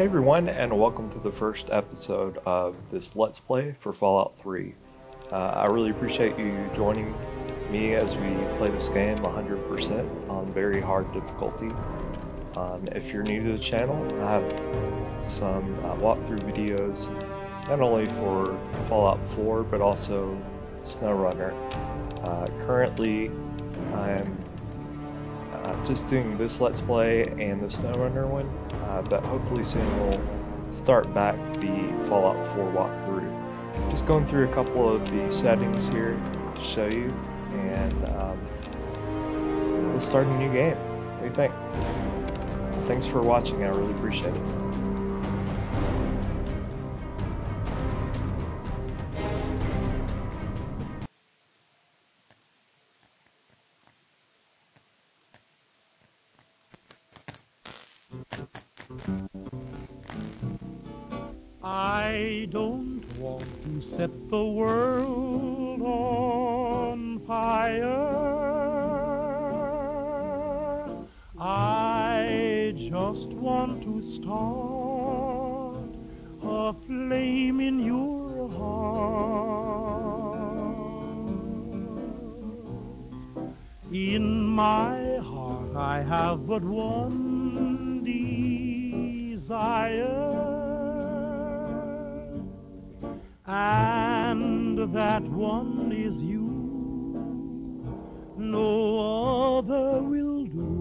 Hey everyone, and welcome to the first episode of this Let's Play for Fallout 3. I really appreciate you joining me as we play this game 100% on very hard difficulty. If you're new to the channel, I have some walkthrough videos, not only for Fallout 4, but also SnowRunner. Currently, I'm just doing this Let's Play and the SnowRunner one. But hopefully soon we'll start back the Fallout 4 walkthrough. Just going through a couple of the settings here to show you, and we'll start a new game. What do you think? Thanks for watching, I really appreciate it. I don't want to set the world on fire. I just want to start a flame in your heart. In my heart I have but one desire, and that one is you. No other will do.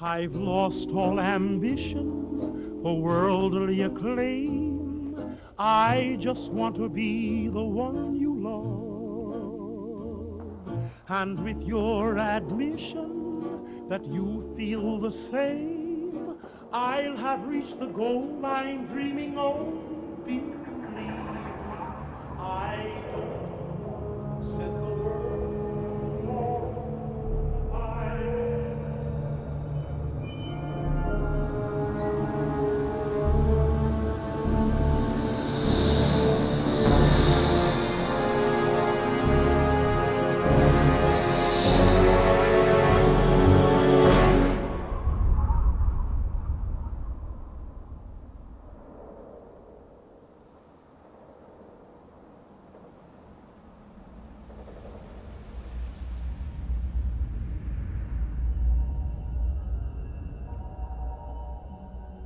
I've lost all ambition for worldly acclaim. I just want to be the one you love. And with your admission that you feel the same, I'll have reached the goal I'm dreaming of. Believe I don't set the world on fire.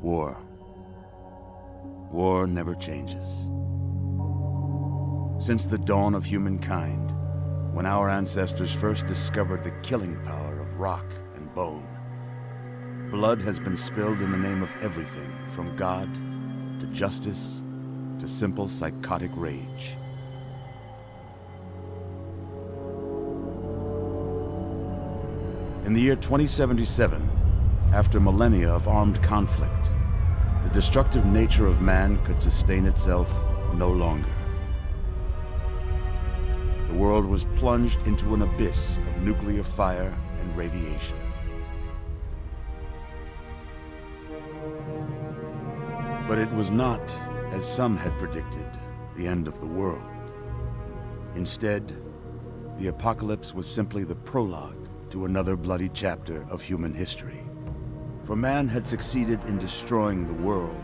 War. War never changes. Since the dawn of humankind, when our ancestors first discovered the killing power of rock and bone, blood has been spilled in the name of everything from God to justice to simple psychotic rage. In the year 2077, after millennia of armed conflict, the destructive nature of man could sustain itself no longer. The world was plunged into an abyss of nuclear fire and radiation. But it was not, as some had predicted, the end of the world. Instead, the apocalypse was simply the prologue to another bloody chapter of human history. For man had succeeded in destroying the world,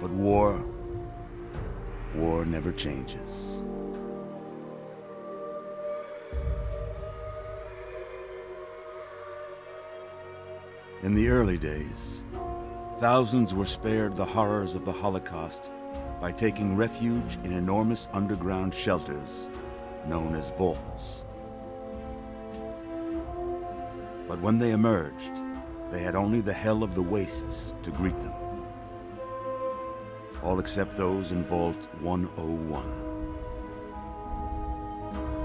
but war never changes. In the early days, thousands were spared the horrors of the Holocaust by taking refuge in enormous underground shelters known as vaults. But when they emerged, they had only the hell of the wastes to greet them. All except those in Vault 101.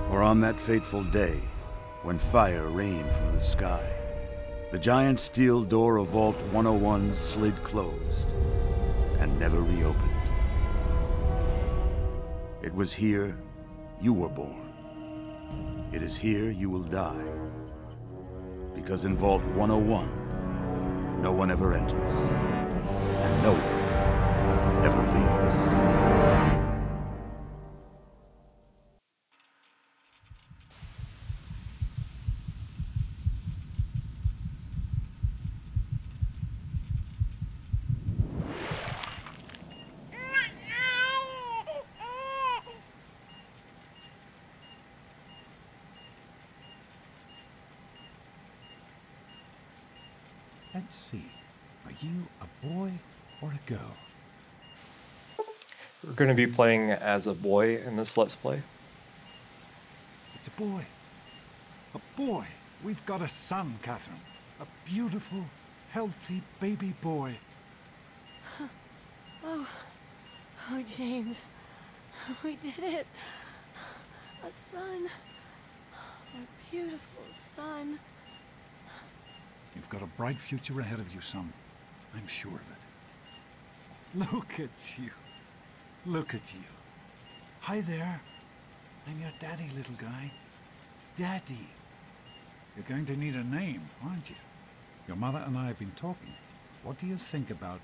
For on that fateful day, when fire rained from the sky, the giant steel door of Vault 101 slid closed and never reopened. It was here you were born. It is here you will die. Because in Vault 101, no one ever enters, and no one ever leaves. Let's see. Are you a boy or a girl? We're going to be playing as a boy in this Let's Play. It's a boy. A boy. We've got a son, Catherine. A beautiful, healthy baby boy. Oh. Oh, James. We did it. A son. A beautiful son. You've got a bright future ahead of you, son. I'm sure of it. Look at you. Look at you. Hi there. I'm your daddy, little guy. Daddy. You're going to need a name, aren't you? Your mother and I have been talking. What do you think about?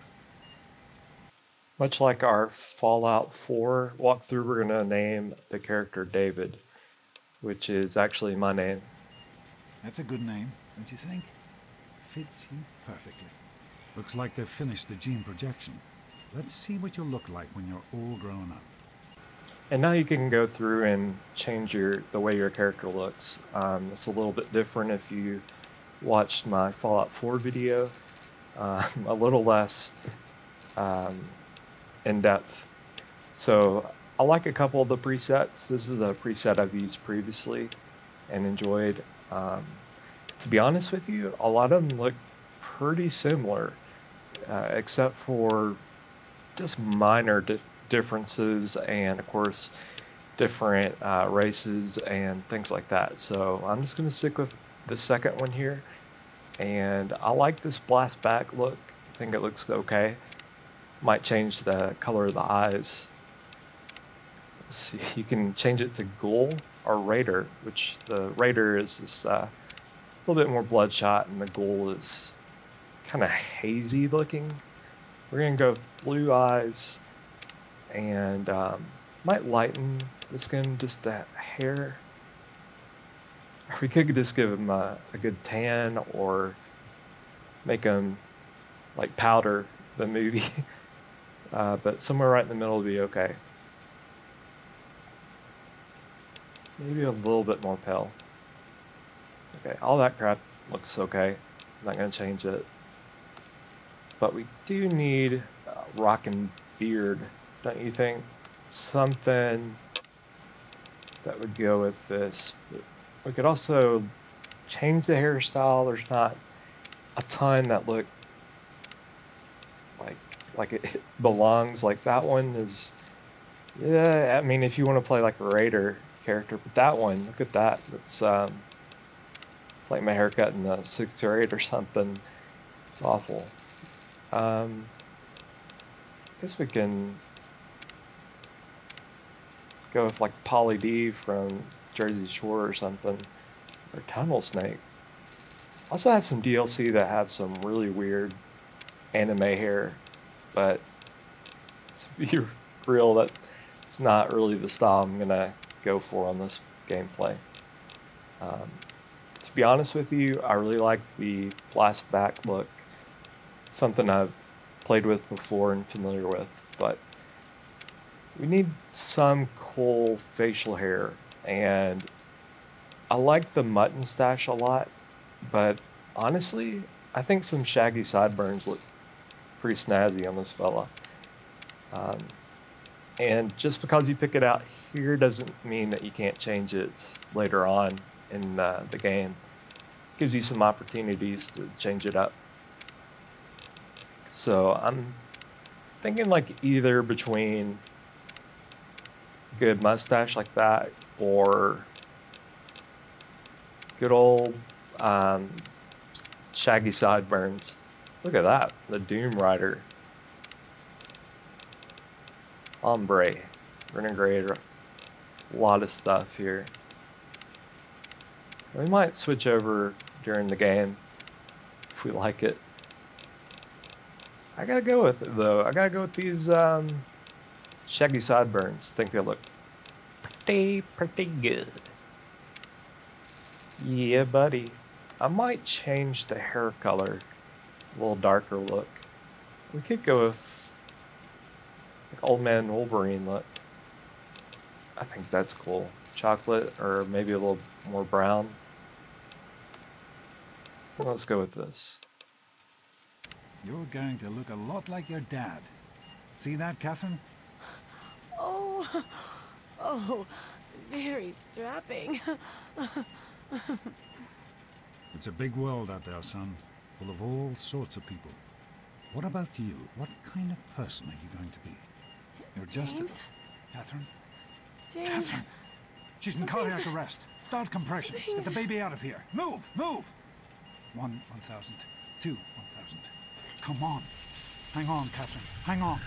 Much like our Fallout 4 walkthrough, we're going to name the character David, which is actually my name. That's a good name, don't you think? Fits you perfectly. Looks like they've finished the gene projection. Let's see what you'll look like when you're all grown up. And now you can go through and change the way your character looks. It's a little bit different if you watched my Fallout 4 video. A little less in-depth. So I like a couple of the presets. This is the preset I've used previously and enjoyed. To be honest with you, a lot of them look pretty similar, except for just minor differences and, of course, different races and things like that. So I'm just going to stick with the second one here. And I like this blast back look. I think it looks okay. Might change the color of the eyes. Let's see, you can change it to ghoul or raider, which the raider is this little bit more bloodshot, and the ghoul is kind of hazy looking. We're gonna go blue eyes, and might lighten the skin, just that hair. We could just give him a good tan, or make him like Powder, the movie. But somewhere right in the middle will be okay. Maybe a little bit more pale. Okay, all that crap looks okay. I'm not going to change it. But we do need a rockin' beard, don't you think? Something that would go with this. We could also change the hairstyle. There's not a ton that look like it belongs. Like that one is, yeah, I mean, if you want to play like a raider character, but that one, look at that. It's like my haircut in the sixth grade or something. It's awful. I guess we can go with like Polly D from Jersey Shore or something, or Tunnel Snake. Also have some DLC that have some really weird anime hair, but to be real, that it's not really the style I'm gonna go for on this gameplay. To be honest with you, I really like the blast back look. Something I've played with before and familiar with, but we need some cool facial hair. And I like the mutton stash a lot, but honestly, I think some shaggy sideburns look pretty snazzy on this fella. And just because you pick it out here doesn't mean that you can't change it later on in the game. Gives you some opportunities to change it up. So I'm thinking like either between good mustache like that or good old shaggy sideburns. Look at that, the Doom Rider. Ombre, we're gonna grade a lot of stuff here. We might switch over during the game if we like it. I gotta go with it though. I gotta go with these shaggy sideburns. I think they look pretty good. Yeah, buddy. I might change the hair color. A little darker look. We could go with like Old Man Wolverine look. I think that's cool. Chocolate, or maybe a little more brown. Let's go with this. You're going to look a lot like your dad. See that, Catherine? Oh, oh, very strapping. It's a big world out there, son, full of all sorts of people. What about you? What kind of person are you going to be? You're just James? Catherine? James? Catherine! She's in cardiac arrest. Start compressions. Get the baby out of here. Move! Move! 1,000. 2,000. Come on. Hang on, Catherine. Hang on.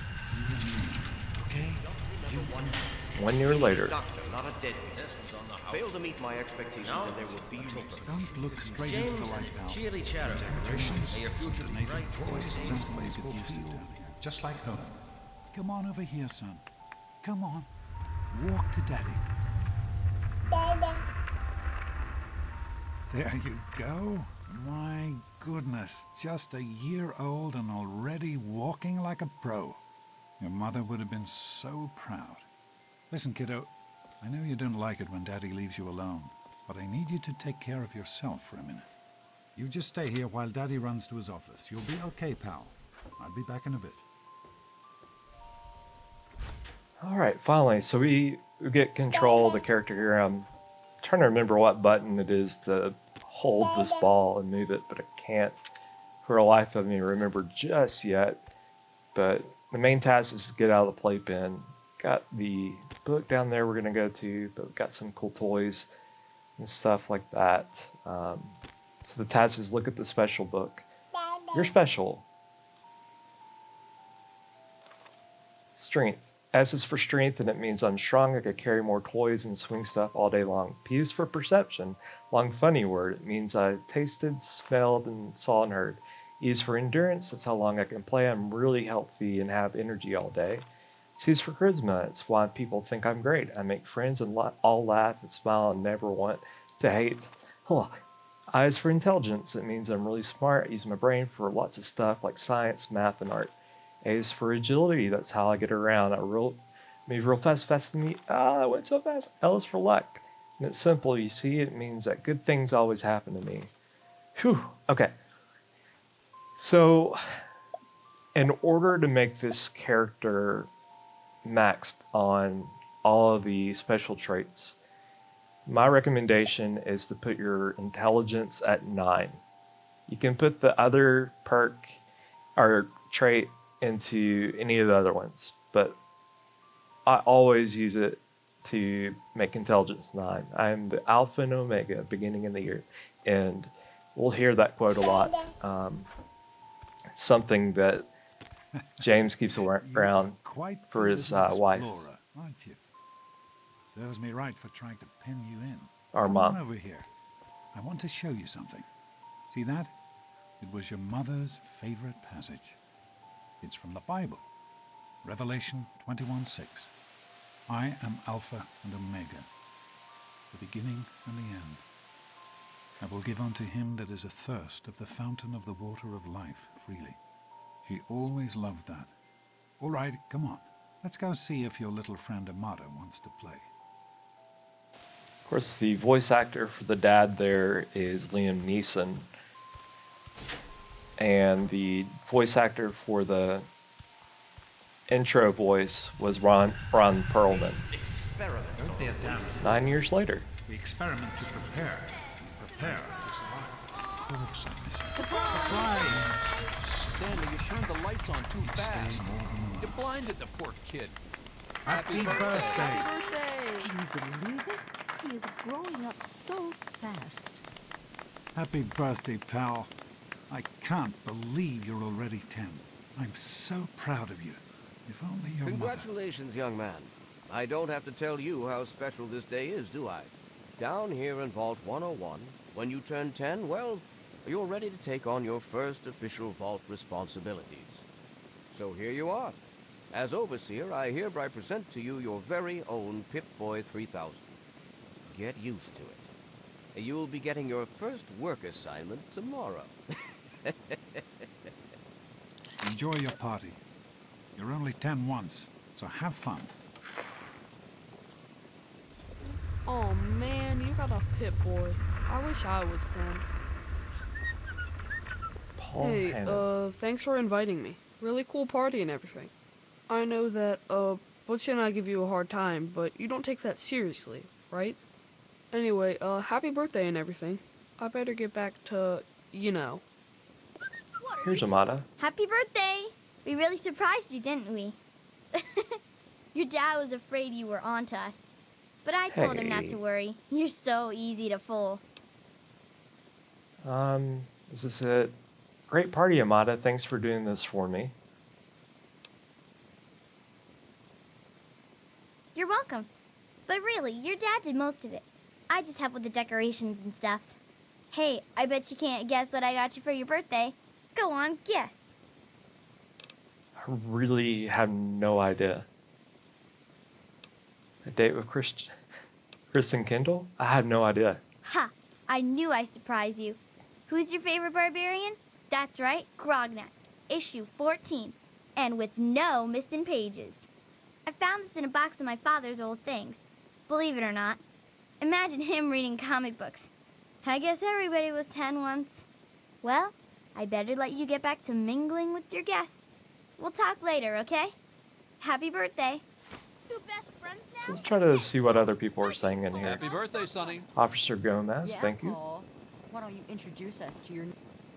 Okay? 1 year later. Doctor, not a dead witness. Failed to meet my expectations and there will be no problem. Don't look straight into the light now. Cheery charity. Decorations, some donated toys, just ways it used to do. Just like home. Come on over here, son. Come on. Walk to Daddy. Daddy. There you go. My goodness, just a year old and already walking like a pro. Your mother would have been so proud. Listen, kiddo, I know you don't like it when Daddy leaves you alone, but I need you to take care of yourself for a minute. You just stay here while Daddy runs to his office. You'll be okay, pal. I'll be back in a bit. Alright, finally, so we get control of the character here. I'm trying to remember what button it is to hold this ball and move it, but I can't for the life of me remember just yet. But the main task is to get out of the playpen. Got the book down there we're gonna go to, but we've got some cool toys and stuff like that. So the task is look at the special book. You're special. Strength. S is for strength, and it means I'm strong. I could carry more toys and swing stuff all day long. P is for perception. Long, funny word. It means I tasted, smelled, and saw and heard. E is for endurance. That's how long I can play. I'm really healthy and have energy all day. C is for charisma. It's why people think I'm great. I make friends and all laugh and smile and never want to hate. Oh. I is for intelligence. It means I'm really smart. I use my brain for lots of stuff like science, math, and art. A is for agility. That's how I get around. I move real fast, faster than me. Ah, I went so fast. L is for luck. And it's simple. You see, it means that good things always happen to me. Whew. Okay. So, in order to make this character maxed on all of the special traits, my recommendation is to put your intelligence at 9. You can put the other perk or trait into any of the other ones, but I always use it to make intelligence 9. I am the alpha and omega, beginning in the year, and we'll hear that quote a lot. Something that James keeps around for his wife. Serves me right for trying to pin you in. Our mom. Come over here. I want to show you something. See that? It was your mother's favorite passage. It's from the Bible, Revelation 21:6. I am Alpha and Omega, the beginning and the end. I will give unto him that is athirst of the fountain of the water of life freely. She always loved that. All right, come on. Let's go see if your little friend Amada wants to play. Of course, the voice actor for the dad there is Liam Neeson. And the voice actor for the intro voice was Ron Perlman. 9 years later. We experiment to prepare. Prepare to survive. Surprise! Stanley, you turned the lights on too fast. You blinded the poor kid. Happy birthday! Happy birthday! Can you believe it? He is growing up so fast. Happy birthday, pal. I can't believe you're already 10. I'm so proud of you. If only your Congratulations, young man. I don't have to tell you how special this day is, do I? Down here in Vault 101, when you turn 10, well, you're ready to take on your first official Vault responsibilities. So here you are. As Overseer, I hereby present to you your very own Pip-Boy 3000. Get used to it. You'll be getting your first work assignment tomorrow. Enjoy your party. You're only 10 once, so have fun. Oh man, you got a Pip-Boy. I wish I was 10. Hey, thanks for inviting me. Really cool party and everything. I know that, Butch and I give you a hard time, but you don't take that seriously, right? Anyway, happy birthday and everything. I better get back to, you know. Here's Amada. Happy birthday! We really surprised you, didn't we? Your dad was afraid you were on to us. But I told him not to worry. You're so easy to fool. Is this it? Great party, Amada. Thanks for doing this for me. You're welcome. But really, your dad did most of it. I just helped with the decorations and stuff. Hey, I bet you can't guess what I got you for your birthday. Go on, guess. I really have no idea. A date with Chris and Kendall? I have no idea. Ha! I knew I surprised you. Who's your favorite barbarian? That's right, Grognak, issue 14, and with no missing pages. I found this in a box of my father's old things, believe it or not. Imagine him reading comic books. I guess everybody was 10 once. Well, I better let you get back to mingling with your guests. We'll talk later, okay? Happy birthday. Best friends now? So let's try to see what other people are saying in here. Happy birthday, Sonny. Officer Gomez, yeah, thank you. Why don't you introduce us to your...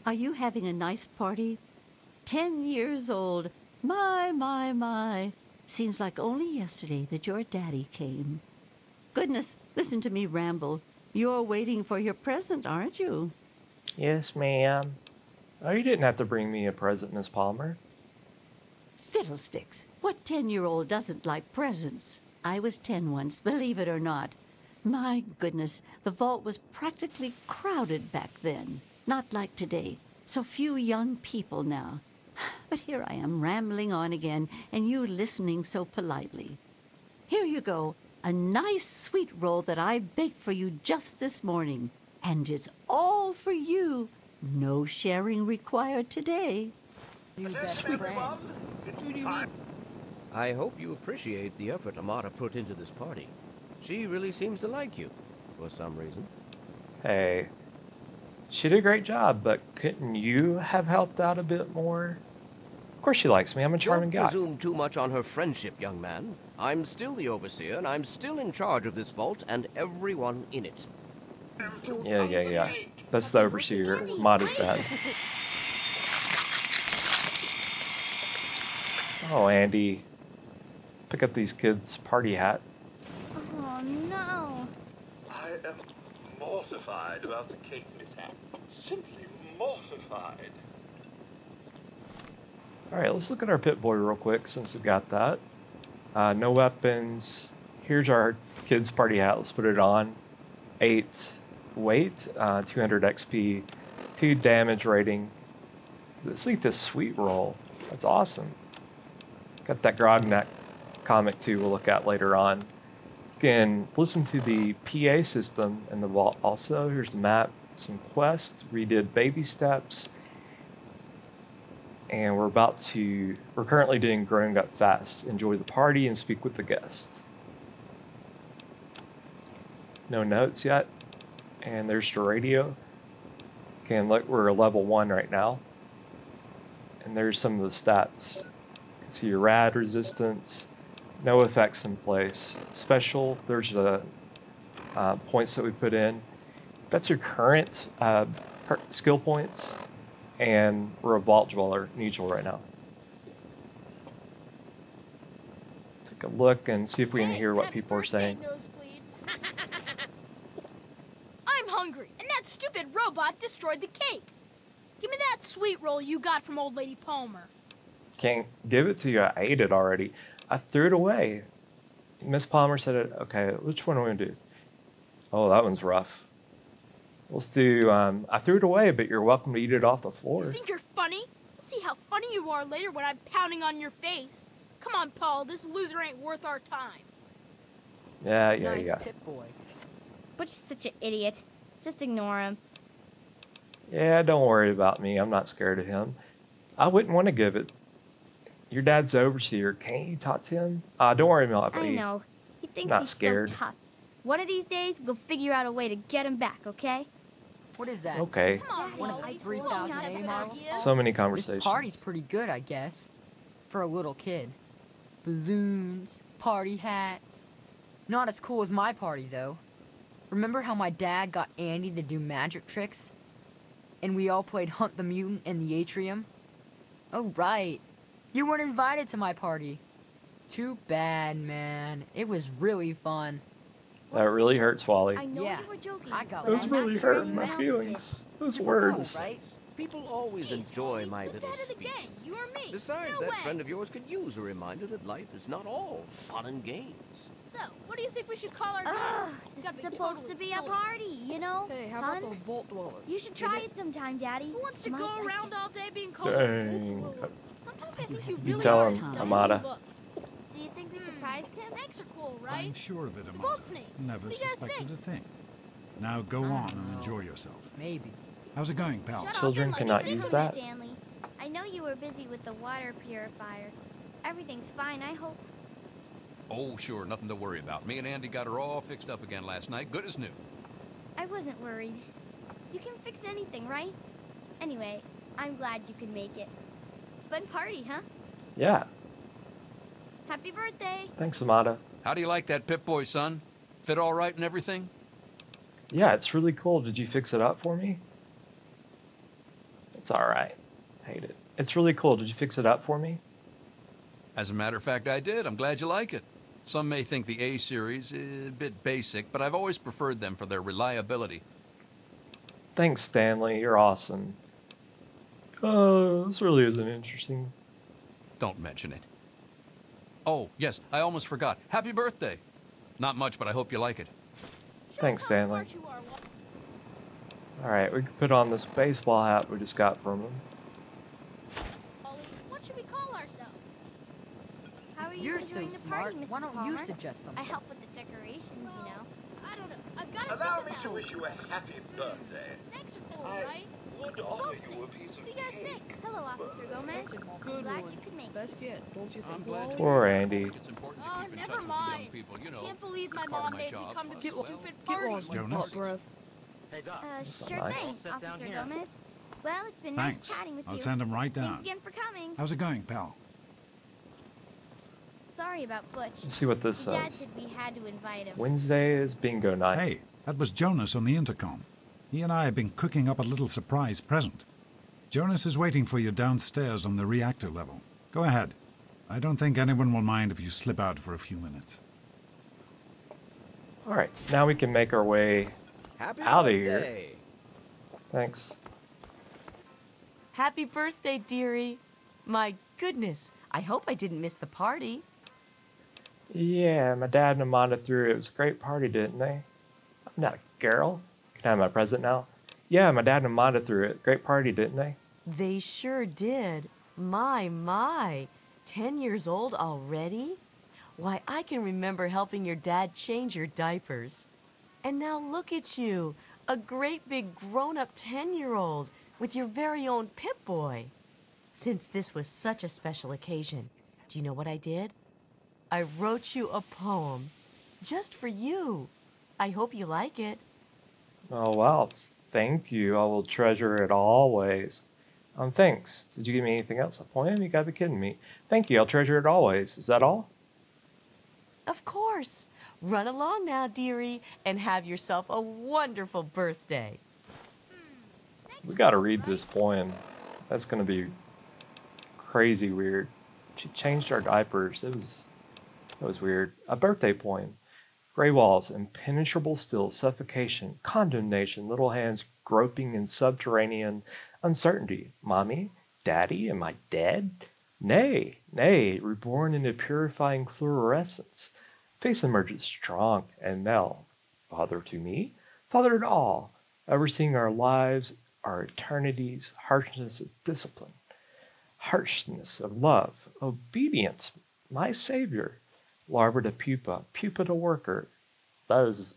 Are you having a nice party? 10 years old. My, my. Seems like only yesterday that your daddy came. Goodness, listen to me ramble. You're waiting for your present, aren't you? Yes, ma'am. Oh, you didn't have to bring me a present, Miss Palmer. Fiddlesticks. What 10-year-old doesn't like presents? I was 10 once, believe it or not. My goodness, the vault was practically crowded back then. Not like today. So few young people now. But here I am rambling on again, and you listening so politely. Here you go, a nice sweet roll that I baked for you just this morning. And it's all for you. No sharing required today. Sweet Bob, it's time. I hope you appreciate the effort Amada put into this party. She really seems to like you, for some reason. Hey, she did a great job, but couldn't you have helped out a bit more? Of course she likes me, I'm a charming guy. Don't presume too much on her friendship, young man. I'm still the overseer, and I'm still in charge of this vault and everyone in it. Yeah. That's the overseer, Amada's dad. Oh, Andy. Pick up these kids' party hat. Oh, no. I am mortified about the cake mishap. Simply mortified. Alright, let's look at our Pip-Boy real quick since we've got that. No weapons. Here's our kids' party hat. Let's put it on. 8 weight, 200 XP, 2 damage rating. Let's see this sweet roll. That's awesome. Got that Grognak comic, too, we'll look at later on. You can listen to the PA system in the vault also. Here's the map, some quests, redid baby steps. And we're currently doing Growing Up Fast. Enjoy the party and speak with the guest. No notes yet. And there's the radio. Okay, and look, we're level 1 right now. And there's some of the stats. So your rad resistance, no effects in place. Special, there's the points that we put in. That's your current skill points, and we're a vault dweller neutral right now. Take a look and see if we can hear what people are saying. I'm hungry, and that stupid robot destroyed the cake. Give me that sweet roll you got from old lady Palmer. Can't give it to you. I ate it already. I threw it away. Miss Palmer said it. Okay, which one are we going to do? Oh, that one's rough. Let's do, I threw it away, but you're welcome to eat it off the floor. You think you're funny? We'll see how funny you are later when I'm pounding on your face. Come on, Paul. This loser ain't worth our time. Yeah. Nice Pip-Boy. Butch's such an idiot. Just ignore him. Yeah, don't worry about me. I'm not scared of him. I wouldn't want to give it. Your dad's the overseer. Can't you talk to him? Don't worry about it. I know. He thinks he's so tough. One of these days, we'll figure out a way to get him back, okay? What is that? Okay. One of the 3,000 models. So many conversations. This party's pretty good, I guess, for a little kid. Balloons, party hats. Not as cool as my party, though. Remember how my dad got Andy to do magic tricks? And we all played Hunt the Mutant in the atrium? Oh, right. You weren't invited to my party. Too bad, man. It was really fun. That really hurts, Wally. I know you were joking. Those really hurt my feelings. Those words. Right? People always enjoy my little speeches. Besides, that friend of yours could use a reminder that life is not all fun and games. So, what do you think we should call our game? It's supposed to be a party, you know? Hey, how about the Vault Dweller? You should try it sometime, Daddy. Who wants to go around all day being called a Vault Dweller? Sometimes I think you really are dumb. Do you think we surprised him? Snakes are cool, right? I'm sure that Amada never suspected a thing. Now go on and enjoy yourself. Maybe. How's it going, pal? Children cannot use that. Stanley, I know you were busy with the water purifier. Everything's fine, I hope. Oh, sure, nothing to worry about. Me and Andy got her all fixed up again last night, good as new. I wasn't worried. You can fix anything, right? Anyway, I'm glad you could make it. Fun party, huh? Yeah. Happy birthday. Thanks, Amada. How do you like that Pip-Boy, son? Fit all right and everything? Yeah, it's really cool. Did you fix it up for me? It's all right. Hate it. It's really cool. Did you fix it up for me? As a matter of fact, I did. I'm glad you like it. Some may think the A series is a bit basic, but I've always preferred them for their reliability. Thanks, Stanley. You're awesome. This really isn't interesting. Don't mention it. Oh, yes. I almost forgot. Happy birthday. Not much, but I hope you like it. Thanks, Stanley. Alright, we can put on this baseball hat we just got from him. What should we call ourselves? How are you doing the party, Mrs. Why don't you suggest something? I help with the decorations, you know. I don't know. I've got to allow me to wish you a happy birthday. Snakes are cool, right? I would offer you a piece of cake. Hello, Officer Gomez. I'm glad you could make it. Best yet, don't you think? Poor Andy. Oh, never mind. I can't believe my mom made me come to this stupid party. Jonas? Sure thing, Officer Gomez. Well, it's been nice chatting with you. I'll send him right down. Thanks again for coming. How's it going, pal? Sorry about Butch. Let's see what this says. We had to invite him. Wednesday is bingo night. Hey, that was Jonas on the intercom. He and I have been cooking up a little surprise present. Jonas is waiting for you downstairs on the reactor level. Go ahead. I don't think anyone will mind if you slip out for a few minutes. All right, now we can make our way... out of here. Thanks. Happy birthday, dearie. My goodness, I hope I didn't miss the party. Yeah, my dad and Amanda threw it. It was a great party, didn't they? I'm not a girl. Can I have my present now? Yeah, my dad and Amanda threw it. Great party, didn't they? They sure did. My. 10 years old already? Why, I can remember helping your dad change your diapers. And now look at you, a great big grown-up 10-year-old with your very own Pip-Boy. Since this was such a special occasion, do you know what I did? I wrote you a poem, just for you. I hope you like it. Oh, wow, thank you. I will treasure it always. Thanks. Did you give me anything else? A poem? You gotta be kidding me. Thank you, I'll treasure it always. Is that all? Of course. Run along now, dearie, and have yourself a wonderful birthday. We gotta read this poem. That's gonna be crazy weird. She changed our diapers. It was weird. A birthday poem. Gray walls, impenetrable still, suffocation, condemnation, little hands groping in subterranean uncertainty. Mommy, Daddy, am I dead? Nay, reborn into purifying fluorescence. Face emerges strong and male, father to me, father to all, overseeing our lives, our eternities, harshness of discipline, harshness of love, obedience, my savior, larva to pupa, pupa to worker, buzz,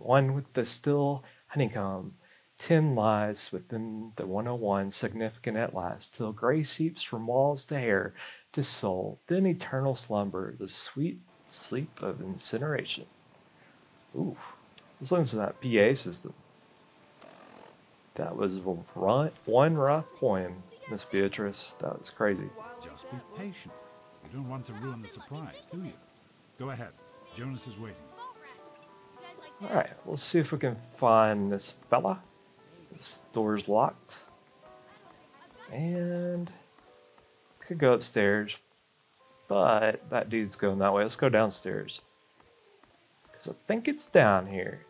one with the still honeycomb, 10 lies within the 101, significant at last, till gray seeps from walls to hair, to soul, then eternal slumber, the sweet sleep of incineration. Ooh, let's listen to that PA system. That was one rough poem, Miss Beatrice. That was crazy. Just be patient. You don't want to ruin the surprise, do you? Go ahead. Jonas is waiting. Alright, let's see if we can find this fella. This door's locked. And could go upstairs, but that dude's going that way. Let's go downstairs. Because I think it's down here.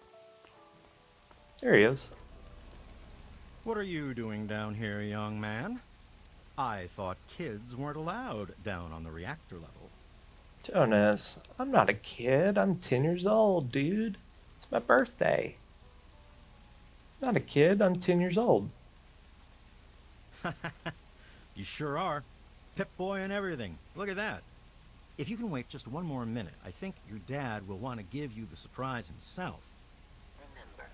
There he is. What are you doing down here, young man? I thought kids weren't allowed down on the reactor level. Jonas, I'm not a kid. I'm 10 years old, dude. It's my birthday. I'm not a kid. I'm 10 years old. You sure are. Pip-Boy and everything. Look at that. If you can wait just one more minute, I think your dad will want to give you the surprise himself.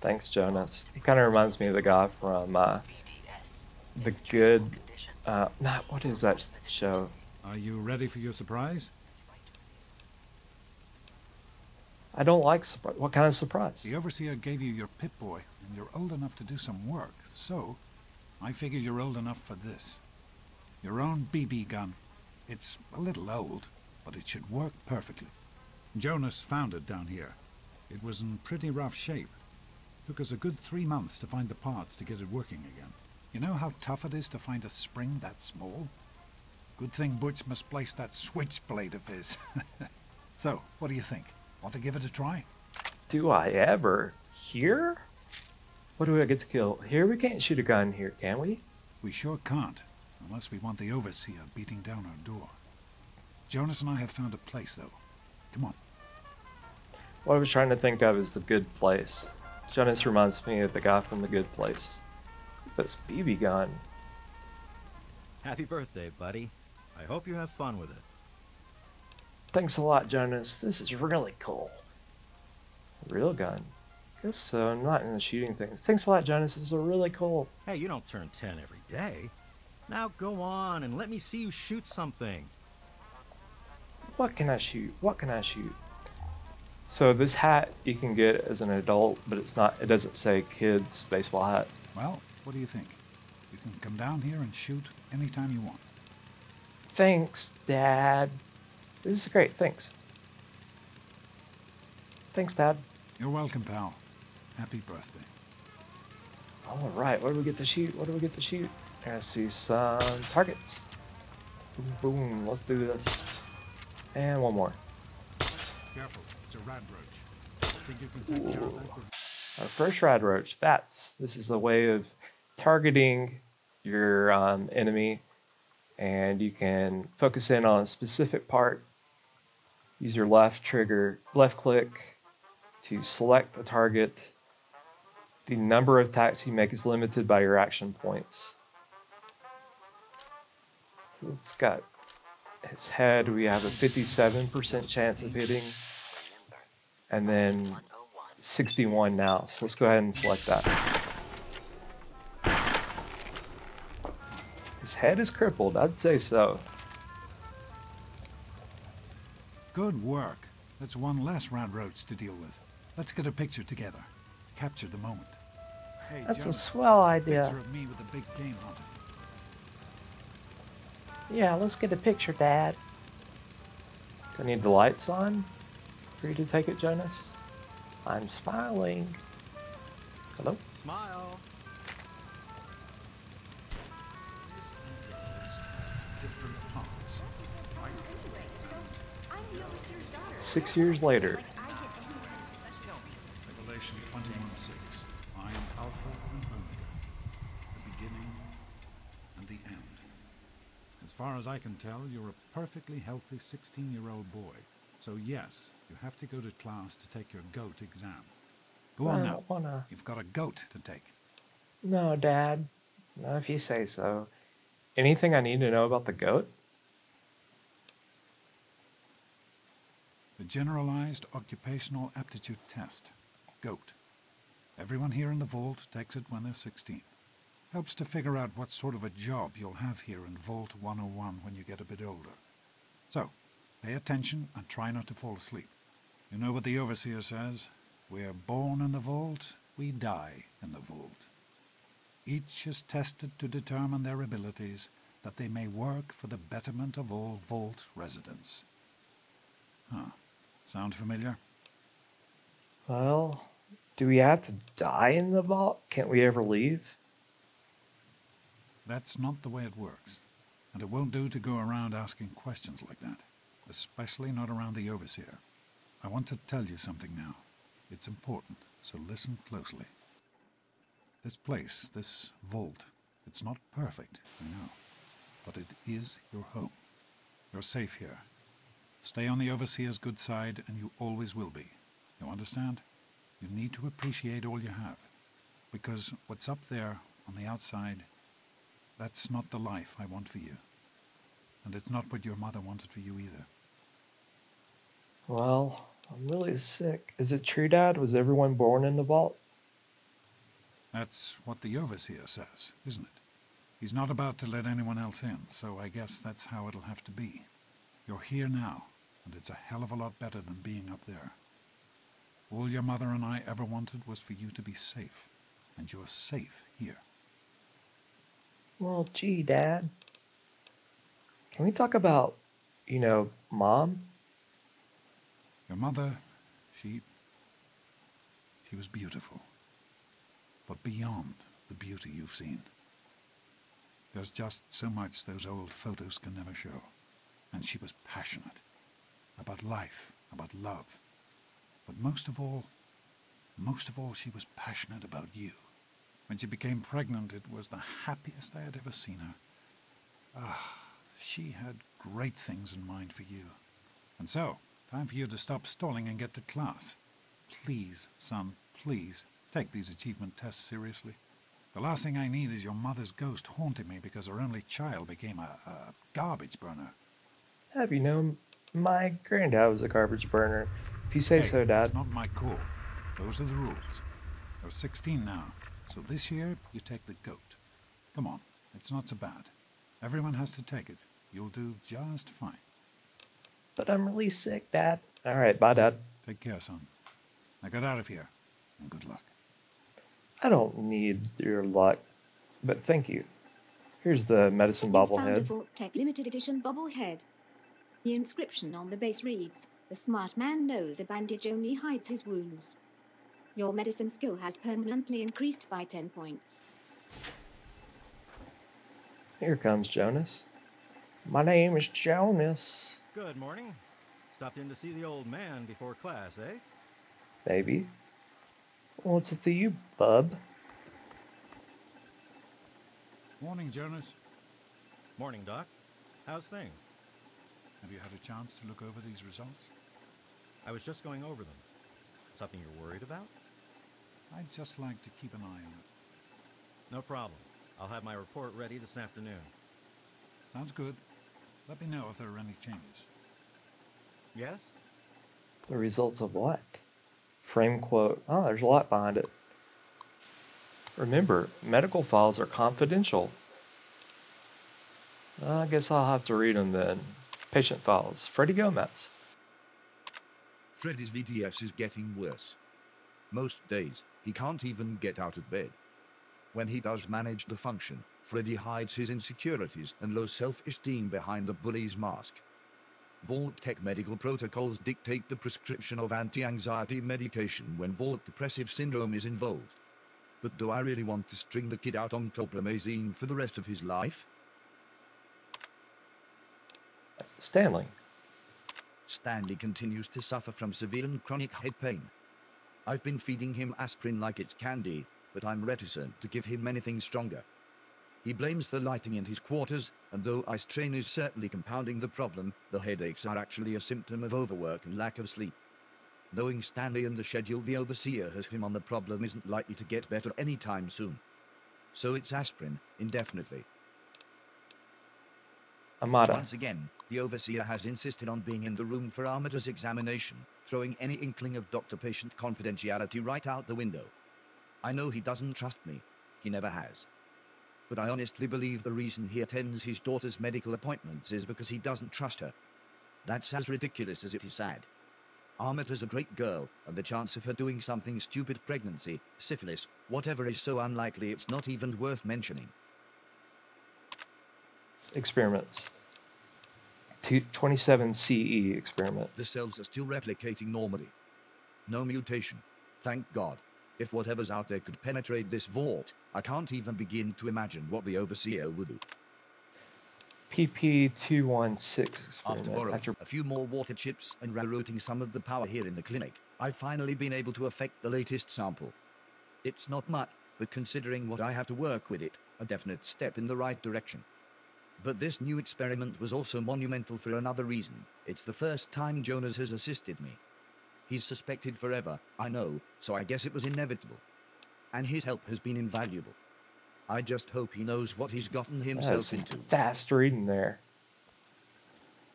Thanks, Jonas. He kind of reminds me of the guy from The Good. What is that show? Are you ready for your surprise? I don't like surprise. What kind of surprise? The overseer gave you your Pip-Boy, and you're old enough to do some work. So, I figure you're old enough for this. Your own BB gun. It's a little old, but it should work perfectly. Jonas found it down here. It was in pretty rough shape. Took us a good 3 months to find the parts to get it working again. You know how tough it is to find a spring that small? Good thing Butch misplaced that switchblade of his. So, what do you think? Want to give it a try? Do I ever? Here? What do I get to kill? Here we can't shoot a gun here, can we? We sure can't, unless we want the overseer beating down our door. Jonas and I have found a place, though. Come on. What I was trying to think of is The Good Place. Jonas reminds me of the guy from The Good Place. This BB gun. Happy birthday, buddy. I hope you have fun with it. Thanks a lot, Jonas. This is really cool. Real gun. Guess so. I'm not into shooting things. Thanks a lot, Jonas. This is really cool. Hey, you don't turn 10 every day. Now go on and let me see you shoot something. What can I shoot? What can I shoot? So this hat you can get as an adult, but it's not. It doesn't say kids baseball hat. Well, what do you think? You can come down here and shoot anytime you want. Thanks, Dad. This is great. Thanks. Thanks, Dad. You're welcome, pal. Happy birthday. All right. What do we get to shoot? What do we get to shoot? I see some targets. Boom, boom. Let's do this. And one more. Careful. It's a rad roach. I think you can take care of that. Our first rad roach, VATS. This is a way of targeting your enemy, and you can focus in on a specific part. Use your left click to select the target. The number of attacks you make is limited by your action points. So it's got its head. We have a 57% chance of hitting. And then 61 now, so let's go ahead and select that. His head is crippled, I'd say so. Good work. That's one less round roads to deal with. Let's get a picture together. Capture the moment. Hey, that's Jonas, a swell idea. Picture of me with a big game hunter. Yeah, let's get a picture, Dad. Do I need the lights on? For you to take it, Jonas? I'm smiling. Hello? Smile. Six years later. Revelation 21:6. I am Alpha and Omega, the beginning and the end. As far as I can tell, you're a perfectly healthy 16-year-old boy. So yes, you have to go to class to take your GOAT exam. Go on now. You've got a GOAT to take. No, Dad. Not if you say so. Anything I need to know about the GOAT? The Generalized Occupational Aptitude Test, GOAT. Everyone here in the Vault takes it when they're 16. Helps to figure out what sort of a job you'll have here in Vault 101 when you get a bit older. So, pay attention and try not to fall asleep. You know what the overseer says? We're born in the vault, we die in the vault. Each is tested to determine their abilities, that they may work for the betterment of all Vault residents. Huh. Sound familiar? Well, do we have to die in the vault? Can't we ever leave? That's not the way it works. And it won't do to go around asking questions like that. Especially not around the Overseer. I want to tell you something now. It's important, so listen closely. This place, this vault, it's not perfect, I know. But it is your home. You're safe here. Stay on the Overseer's good side, and you always will be. You understand? You need to appreciate all you have. Because what's up there, on the outside, that's not the life I want for you. And it's not what your mother wanted for you either. Well, I'm really sick. Is it true, Dad? Was everyone born in the vault? That's what the Overseer says, isn't it? He's not about to let anyone else in, so I guess that's how it'll have to be. You're here now, and it's a hell of a lot better than being up there. All your mother and I ever wanted was for you to be safe, and you're safe here. Well, gee, Dad. Can we talk about, you know, Mom? Your mother, she was beautiful. But beyond the beauty you've seen. There's just so much those old photos can never show. And she was passionate. About life, about love. But most of all, she was passionate about you. When she became pregnant, it was the happiest I had ever seen her. Ah, she had great things in mind for you. And so, time for you to stop stalling and get to class. Please, son, please, take these achievement tests seriously. The last thing I need is your mother's ghost haunting me because her only child became a garbage burner. Have you known my granddad was a garbage burner? If you say hey, so, Dad. It's not my call. Those are the rules. You're 16 now. So this year, you take the GOAT. Come on, it's not so bad. Everyone has to take it. You'll do just fine. But I'm really sick, Dad. All right, bye, Dad. Take care, son. Now get out of here, and good luck. I don't need your luck, but thank you. Here's the medicine bobblehead. Found a Vault-Tec limited edition bobblehead. The inscription on the base reads, "The smart man knows a bandage only hides his wounds." Your medicine skill has permanently increased by 10 points. Here comes Jonas. My name is Jonas. Good morning. Stopped in to see the old man before class, eh? Maybe. What's up to you, bub? Morning, Jonas. Morning, Doc. How's things? Have you had a chance to look over these results? I was just going over them. Something you're worried about? I'd just like to keep an eye on it. No problem. I'll have my report ready this afternoon. Sounds good. Let me know if there are any changes. Yes? The results of what? Frame quote. Oh, there's a lot behind it. Remember, medical files are confidential. I guess I'll have to read them then. Patient files. Freddy Gomez. Freddy's VTS is getting worse. Most days, he can't even get out of bed. When he does manage to function, Freddy hides his insecurities and low self-esteem behind the bully's mask. Vault-Tec medical protocols dictate the prescription of anti-anxiety medication when Vault depressive syndrome is involved. But do I really want to string the kid out on clopramazine for the rest of his life? Stanley continues to suffer from severe and chronic head pain. I've been feeding him aspirin like it's candy, but I'm reticent to give him anything stronger. He blames the lighting in his quarters, and though eye strain is certainly compounding the problem, the headaches are actually a symptom of overwork and lack of sleep. Knowing Stanley and the schedule the Overseer has him on, the problem isn't likely to get better anytime soon. So it's aspirin, indefinitely. Amada. Once again, the Overseer has insisted on being in the room for Amada's examination, throwing any inkling of doctor-patient confidentiality right out the window. I know he doesn't trust me. He never has. But I honestly believe the reason he attends his daughter's medical appointments is because he doesn't trust her. That's as ridiculous as it is sad. Ahmet is a great girl, and the chance of her doing something stupid, pregnancy, syphilis, whatever, is so unlikely it's not even worth mentioning. Experiments. 27 CE experiment. The cells are still replicating normally. No mutation. Thank God. If whatever's out there could penetrate this vault, I can't even begin to imagine what the Overseer would do. PP216 experiment. After a few more water chips and rerouting some of the power here in the clinic, I've finally been able to affect the latest sample. It's not much, but considering what I have to work with it, a definite step in the right direction. But this new experiment was also monumental for another reason. It's the first time Jonas has assisted me. He's suspected forever, I know, so I guess it was inevitable. And his help has been invaluable. I just hope he knows what he's gotten himself into. Fast reading there.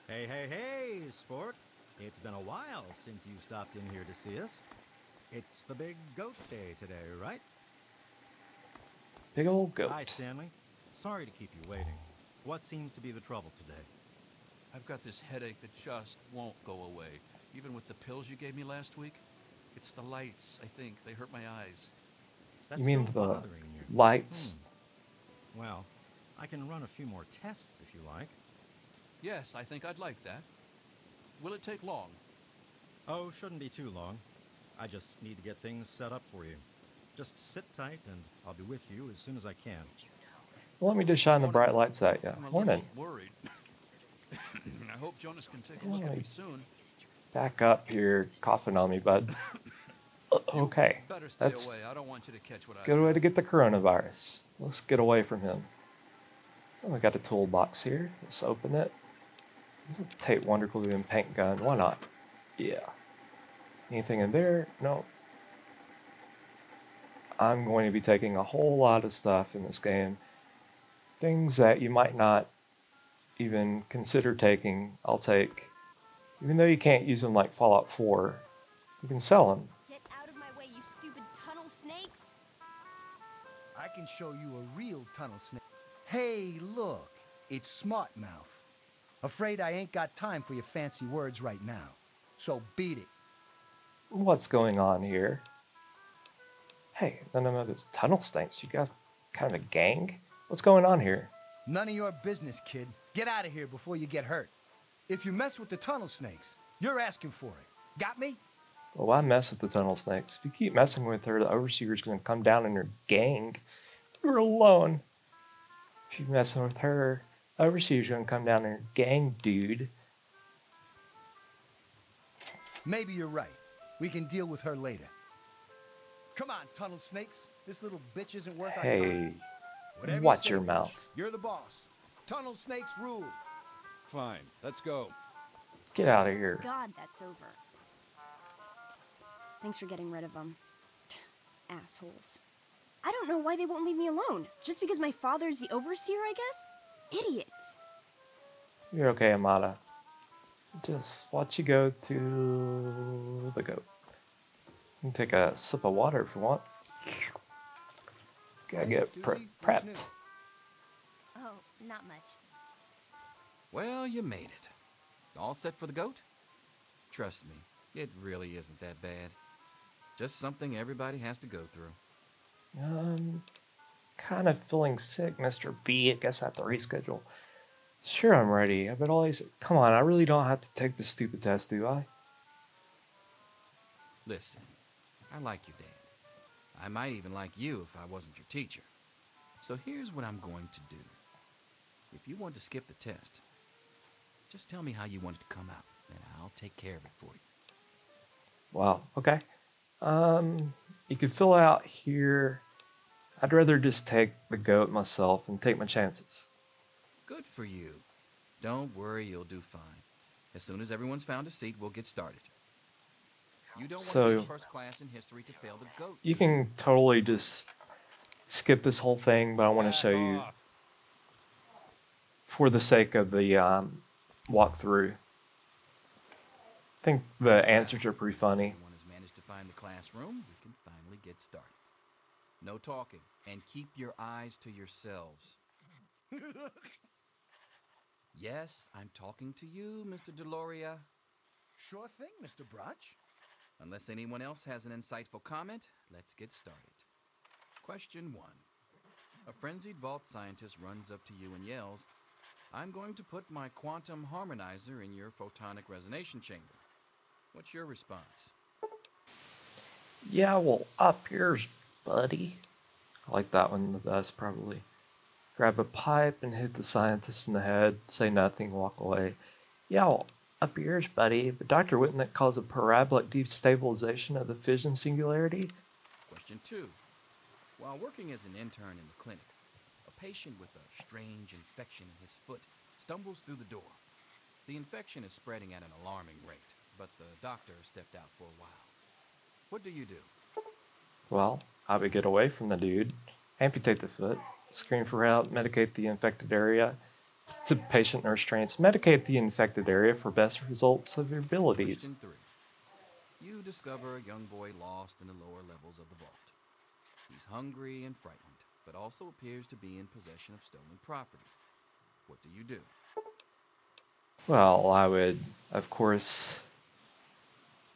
Hey, hey, hey, sport. It's been a while since you stopped in here to see us. It's the big goat day today, right? Big old goat. Hi, Stanley. Sorry to keep you waiting. What seems to be the trouble today? I've got this headache that just won't go away, even with the pills you gave me last week. It's the lights, I think. They hurt my eyes. That's you mean the lights? Hmm. Well, I can run a few more tests if you like. Yes, I think I'd like that. Will it take long? Oh, shouldn't be too long. I just need to get things set up for you. Just sit tight and I'll be with you as soon as I can. Let me just shine the bright lights at you. Morning. I hope Jonas can take a look at me soon. Back up here, coughing on me, bud. Okay, that's a good way to get the coronavirus. Let's get away from him. Oh, I got a toolbox here. Let's open it. Tape, wonder glue, and paint gun. Why not? Yeah. Anything in there? No. I'm going to be taking a whole lot of stuff in this game. Things that you might not even consider taking, I'll take. Even though you can't use them like Fallout 4, you can sell them. Get out of my way, you stupid tunnel snakes! I can show you a real tunnel snake. Hey, look, it's Smart Mouth. Afraid I ain't got time for your fancy words right now, so beat it. What's going on here? Hey, none of those tunnel snakes. You guys kind of a gang? What's going on here? None of your business, kid. Get out of here before you get hurt. If you mess with the tunnel snakes, you're asking for it. Got me? Well, why mess with the tunnel snakes? If you keep messing with her, the Overseer's going to come down in your gang. You're alone. If you mess with her, the Overseer's going to come down in your gang, dude. Maybe you're right. We can deal with her later. Come on, tunnel snakes. This little bitch isn't worth our time. Whatever. Watch your mouth. You're the boss. Tunnel snakes rule. Fine, let's go. Get out of here. God, that's over. Thanks for getting rid of them. Assholes. I don't know why they won't leave me alone. Just because my father's the Overseer, I guess? Idiots. You're okay, Amada. Just watch you go to the goat. You can take a sip of water if you want. Gotta get prepped. Oh, not much. Well, you made it. All set for the goat? Trust me, it really isn't that bad. Just something everybody has to go through. Kind of feeling sick, Mr. B. I guess I have to reschedule. Sure, I'm ready. I bet all these. Come on, I really don't have to take this stupid test, do I? Listen, I like you, Dad. I might even like you if I wasn't your teacher. So here's what I'm going to do. If you want to skip the test, just tell me how you want it to come out, and I'll take care of it for you. Wow, okay. You can fill out here. I'd rather just take the goat myself and take my chances. Good for you. Don't worry, you'll do fine. As soon as everyone's found a seat, we'll get started. You don't want to be the first class in history to fail the goat. You can totally just skip this whole thing, but I want to show you for the sake of the walkthrough. I think the answers are pretty funny. Everyone has managed to find the classroom. We can finally get started. No talking, and keep your eyes to yourselves. Yes, I'm talking to you, Mr. Deloria. Sure thing, Mr. Brotch. Unless anyone else has an insightful comment, let's get started. Question 1. A frenzied vault scientist runs up to you and yells, "I'm going to put my quantum harmonizer in your photonic resonation chamber." What's your response? Yeah, well, up yours, buddy. I like that one the best, probably. Grab a pipe and hit the scientist in the head, say nothing, walk away. Yeah, well, up yours, buddy. But Doctor, wouldn't that cause a parabolic destabilization of the fission singularity? Question 2. While working as an intern in the clinic, a patient with a strange infection in his foot stumbles through the door. The infection is spreading at an alarming rate, but the doctor stepped out for a while. What do you do? Well, I would get away from the dude, amputate the foot, screen for help, medicate the infected area. If it's a patient in restraints, medicate the infected area for best results of your abilities. Question 3. You discover a young boy lost in the lower levels of the vault. He's hungry and frightened, but also appears to be in possession of stolen property. What do you do? Well, I would, of course,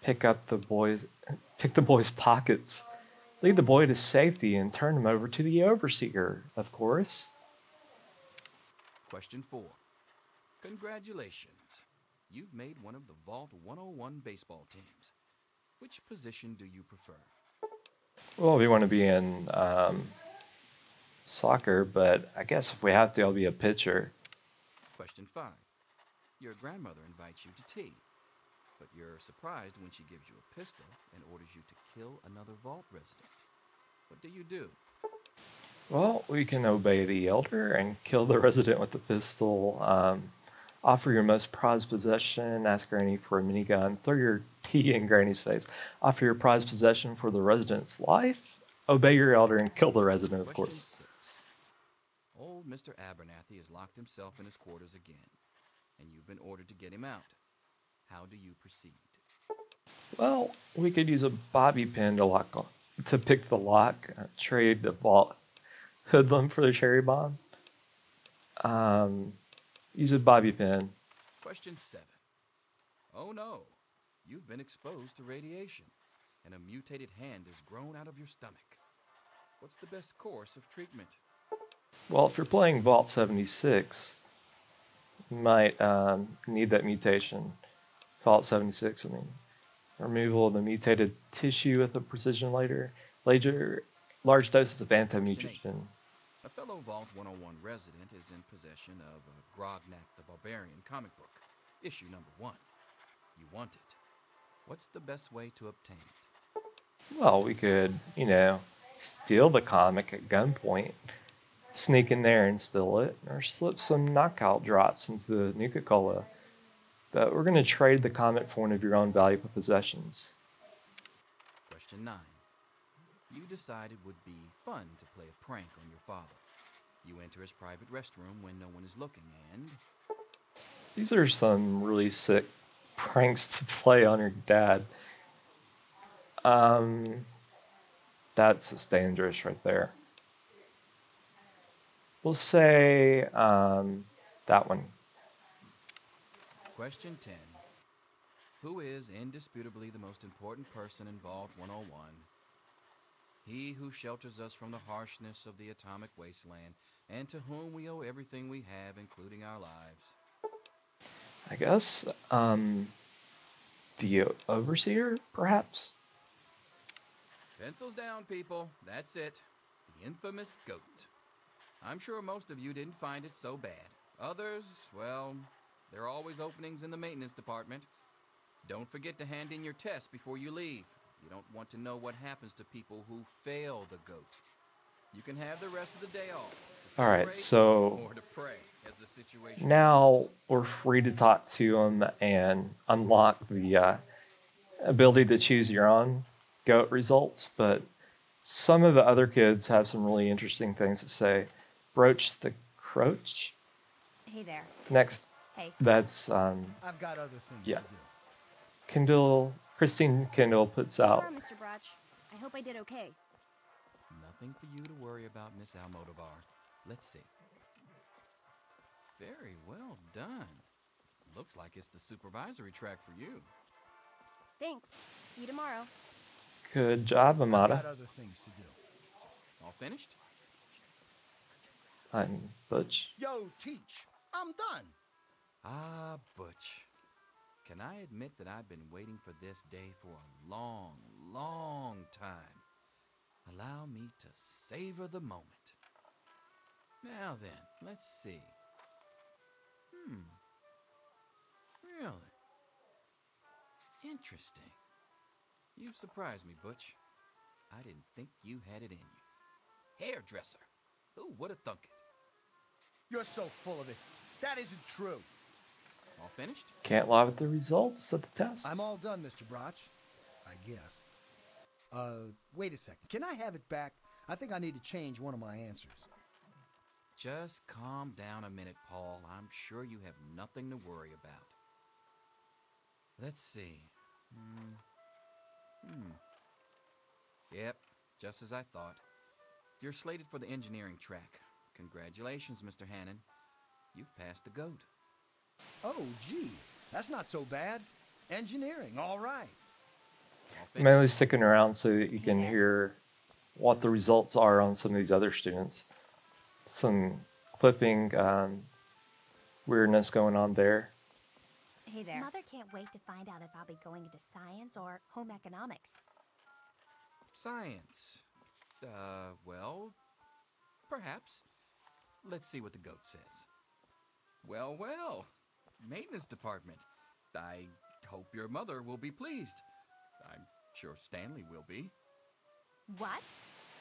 pick the boy's pockets, lead the boy to safety, and turn him over to the overseer, of course. Question 4. Congratulations. You've made one of the Vault 101 baseball teams. Which position do you prefer? Well, we want to be in soccer, but I guess if we have to, I'll be a pitcher. Question 5. Your grandmother invites you to tea, but you're surprised when she gives you a pistol and orders you to kill another vault resident. What do you do? Well, we can obey the elder and kill the resident with the pistol, offer your most prized possession, ask Granny for a minigun, throw your tea in Granny's face, offer your prized possession for the resident's life, obey your elder, and kill the resident, of course. Question 6. Old Mr. Abernathy has locked himself in his quarters again, and you've been ordered to get him out. How do you proceed? Well, we could use a bobby pin to pick the lock, trade the vault hoodlum for the cherry bomb. Use a bobby pin. Question 7. Oh no, you've been exposed to radiation, and a mutated hand has grown out of your stomach. What's the best course of treatment? Well, if you're playing Vault 76, you might need that mutation. Vault 76, I mean, removal of the mutated tissue with a precision laser, large doses of anti-mutagen. A fellow Vault 101 resident is in possession of a Grognak the Barbarian comic book, issue number 1. You want it. What's the best way to obtain it? Well, we could, you know, steal the comic at gunpoint, sneak in there and steal it, or slip some knockout drops into the Nuka-Cola. But we're going to trade the comet for one of your own valuable possessions. Question 9. You decide it would be fun to play a prank on your father. You enter his private restroom when no one is looking and... These are some really sick pranks to play on your dad. That's just dangerous right there. We'll say that one. Question 10. Who is indisputably the most important person in Vault 101? He who shelters us from the harshness of the atomic wasteland, and to whom we owe everything we have, including our lives. I guess, the overseer, perhaps? Pencils down, people. That's it. The infamous GOAT. I'm sure most of you didn't find it so bad. Others, well... there are always openings in the maintenance department. Don't forget to hand in your test before you leave. You don't want to know what happens to people who fail the GOAT. You can have the rest of the day off. All right, so now we're free to talk to him and unlock the ability to choose your own GOAT results. But some of the other kids have some really interesting things to say. Broach the Croach. Hey there. Next. Hey. That's, I've got other things to do. Kendall, Christine Kendall puts out. Hello, Mr. Brotch. I hope I did okay. Nothing for you to worry about, Miss Almodovar. Let's see. Very well done. Looks like it's the supervisory track for you. Thanks. See you tomorrow. Good job, Amada. I've got other things to do. All finished? I'm Butch. Yo, Teach. I'm done. Ah, Butch. Can I admit that I've been waiting for this day for a long, long time? Allow me to savor the moment. Now then, let's see. Really? Interesting. You surprised me, Butch. I didn't think you had it in you. Hairdresser. Who would have thunk it? You're so full of it. That isn't true. All finished? Can't lie with the results of the test. I'm all done, Mr. Brach. I guess. Wait a second. Can I have it back? I think I need to change one of my answers. Just calm down a minute, Paul. I'm sure you have nothing to worry about. Let's see. Yep, just as I thought. You're slated for the engineering track. Congratulations, Mr. Hannon. You've passed the GOAT. Oh, gee. That's not so bad. Engineering, all right. I'm mainly sticking around so that you can hear what the results are on some of these other students. Some clipping weirdness going on there. Hey there. Mother can't wait to find out if I'll be going into science or home economics. Science? Well, perhaps. Let's see what the GOAT says. Well, well. Maintenance department. I hope your mother will be pleased. I'm sure Stanley will be. What?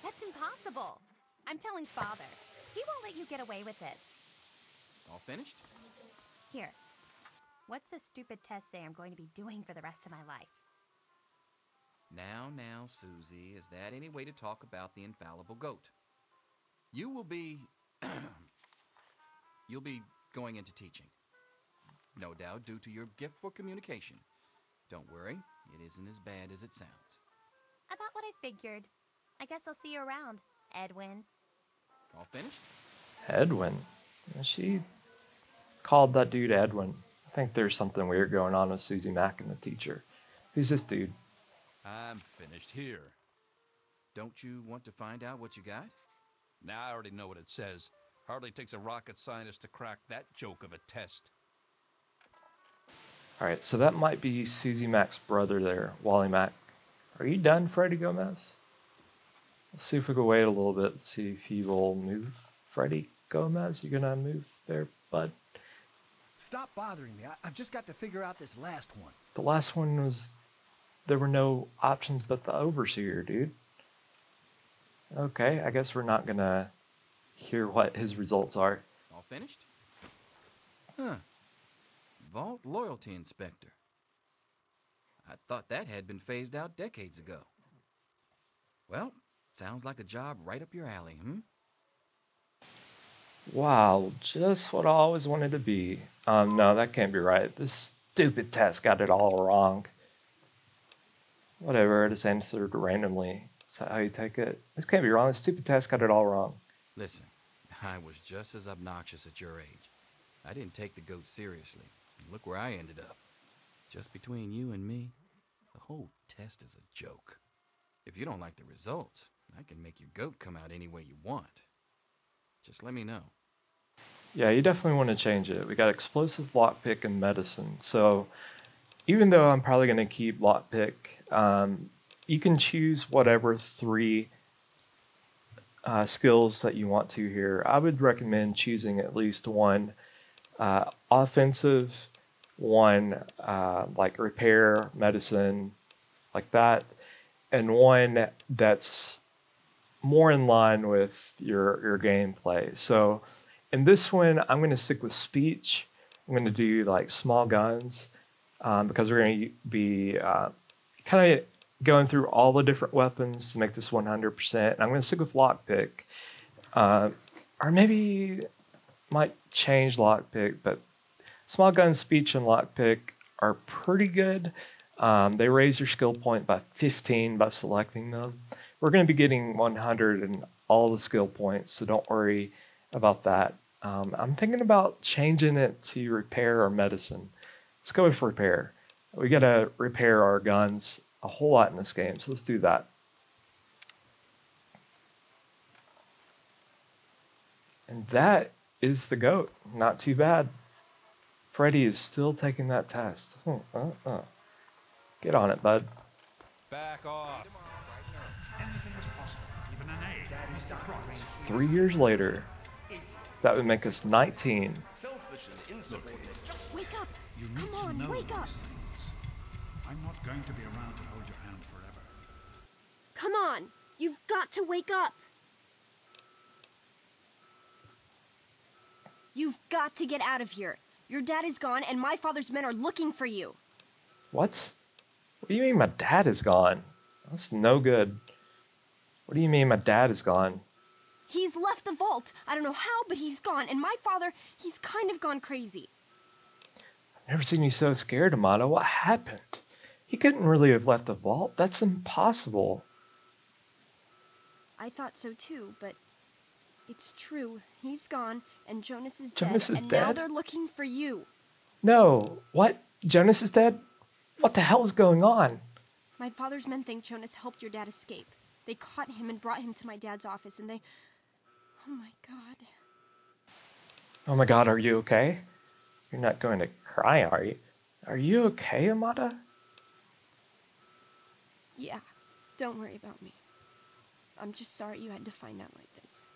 That's impossible. I'm telling Father. He won't let you get away with this. All finished? Here. What's the stupid test say I'm going to be doing for the rest of my life? Now, now, Susie, is that any way to talk about the infallible GOAT? You will be... You'll be going into teaching. No doubt due to your gift for communication. Don't worry, it isn't as bad as it sounds. About what I figured. I guess I'll see you around, Edwin. All finished? Edwin? She called that dude Edwin. I think there's something weird going on with Susie Mack and the teacher. Who's this dude? I'm finished here. Don't you want to find out what you got? Now I already know what it says. Hardly takes a rocket scientist to crack that joke of a test. Alright, so that might be Susie Mack's brother there, Wally Mack. Are you done, Freddy Gomez? Let's see if we can wait a little bit, see if he will move. Freddy Gomez, you gonna move there, bud? Stop bothering me. I've just got to figure out this last one. The last one was... There were no options but the overseer, dude. Okay, I guess we're not gonna hear what his results are. All finished? Huh. Vault Loyalty Inspector. I thought that had been phased out decades ago. Well, sounds like a job right up your alley, hmm? Wow, just what I always wanted to be. No, that can't be right. This stupid test got it all wrong. Whatever, I just answered randomly. Is that how you take it? This can't be wrong. This stupid test got it all wrong. Listen, I was just as obnoxious at your age. I didn't take the GOAT seriously. Look where I ended up. Just between you and me, the whole test is a joke. If you don't like the results, I can make your GOAT come out any way you want. Just let me know. Yeah, you definitely want to change it. We got explosive, lockpick, and medicine. So even though I'm probably going to keep lockpick, you can choose whatever three skills that you want to here. I would recommend choosing at least one offensive, one like repair, medicine, like that, and one that's more in line with your gameplay. So in this one, I'm going to stick with speech. I'm going to do like small guns because we're going to be kind of going through all the different weapons to make this 100%. And I'm going to stick with lockpick. Or maybe might change lockpick, but small gun, speech, and lockpick are pretty good. They raise your skill point by 15 by selecting them. We're going to be getting 100 in all the skill points, so don't worry about that. I'm thinking about changing it to repair or medicine. Let's go with repair. We got to repair our guns a whole lot in this game, so let's do that. And that is the GOAT. Not too bad. Freddy is still taking that test. Get on it, bud. Back off. 3 years later, that would make us 19. Wake up! Come on, wake up! I'm not going to be around to hold your hand forever. Come on! You've got to wake up! You've got to get out of here. Your dad is gone, and my father's men are looking for you. What? What do you mean my dad is gone? That's no good. What do you mean my dad is gone? He's left the vault. I don't know how, but he's gone. And my father, he's kind of gone crazy. I've never seen you so scared, Amado. What happened? He couldn't really have left the vault. That's impossible. I thought so too, but... it's true. He's gone, and Jonas is dead. Jonas is dead? Now they're looking for you. No. What? Jonas is dead? What the hell is going on? My father's men think Jonas helped your dad escape. They caught him and brought him to my dad's office, and they... oh, my God. Oh, my God. Are you okay? You're not going to cry, are you? Are you okay, Amada? Yeah. Don't worry about me. I'm just sorry you had to find out like this.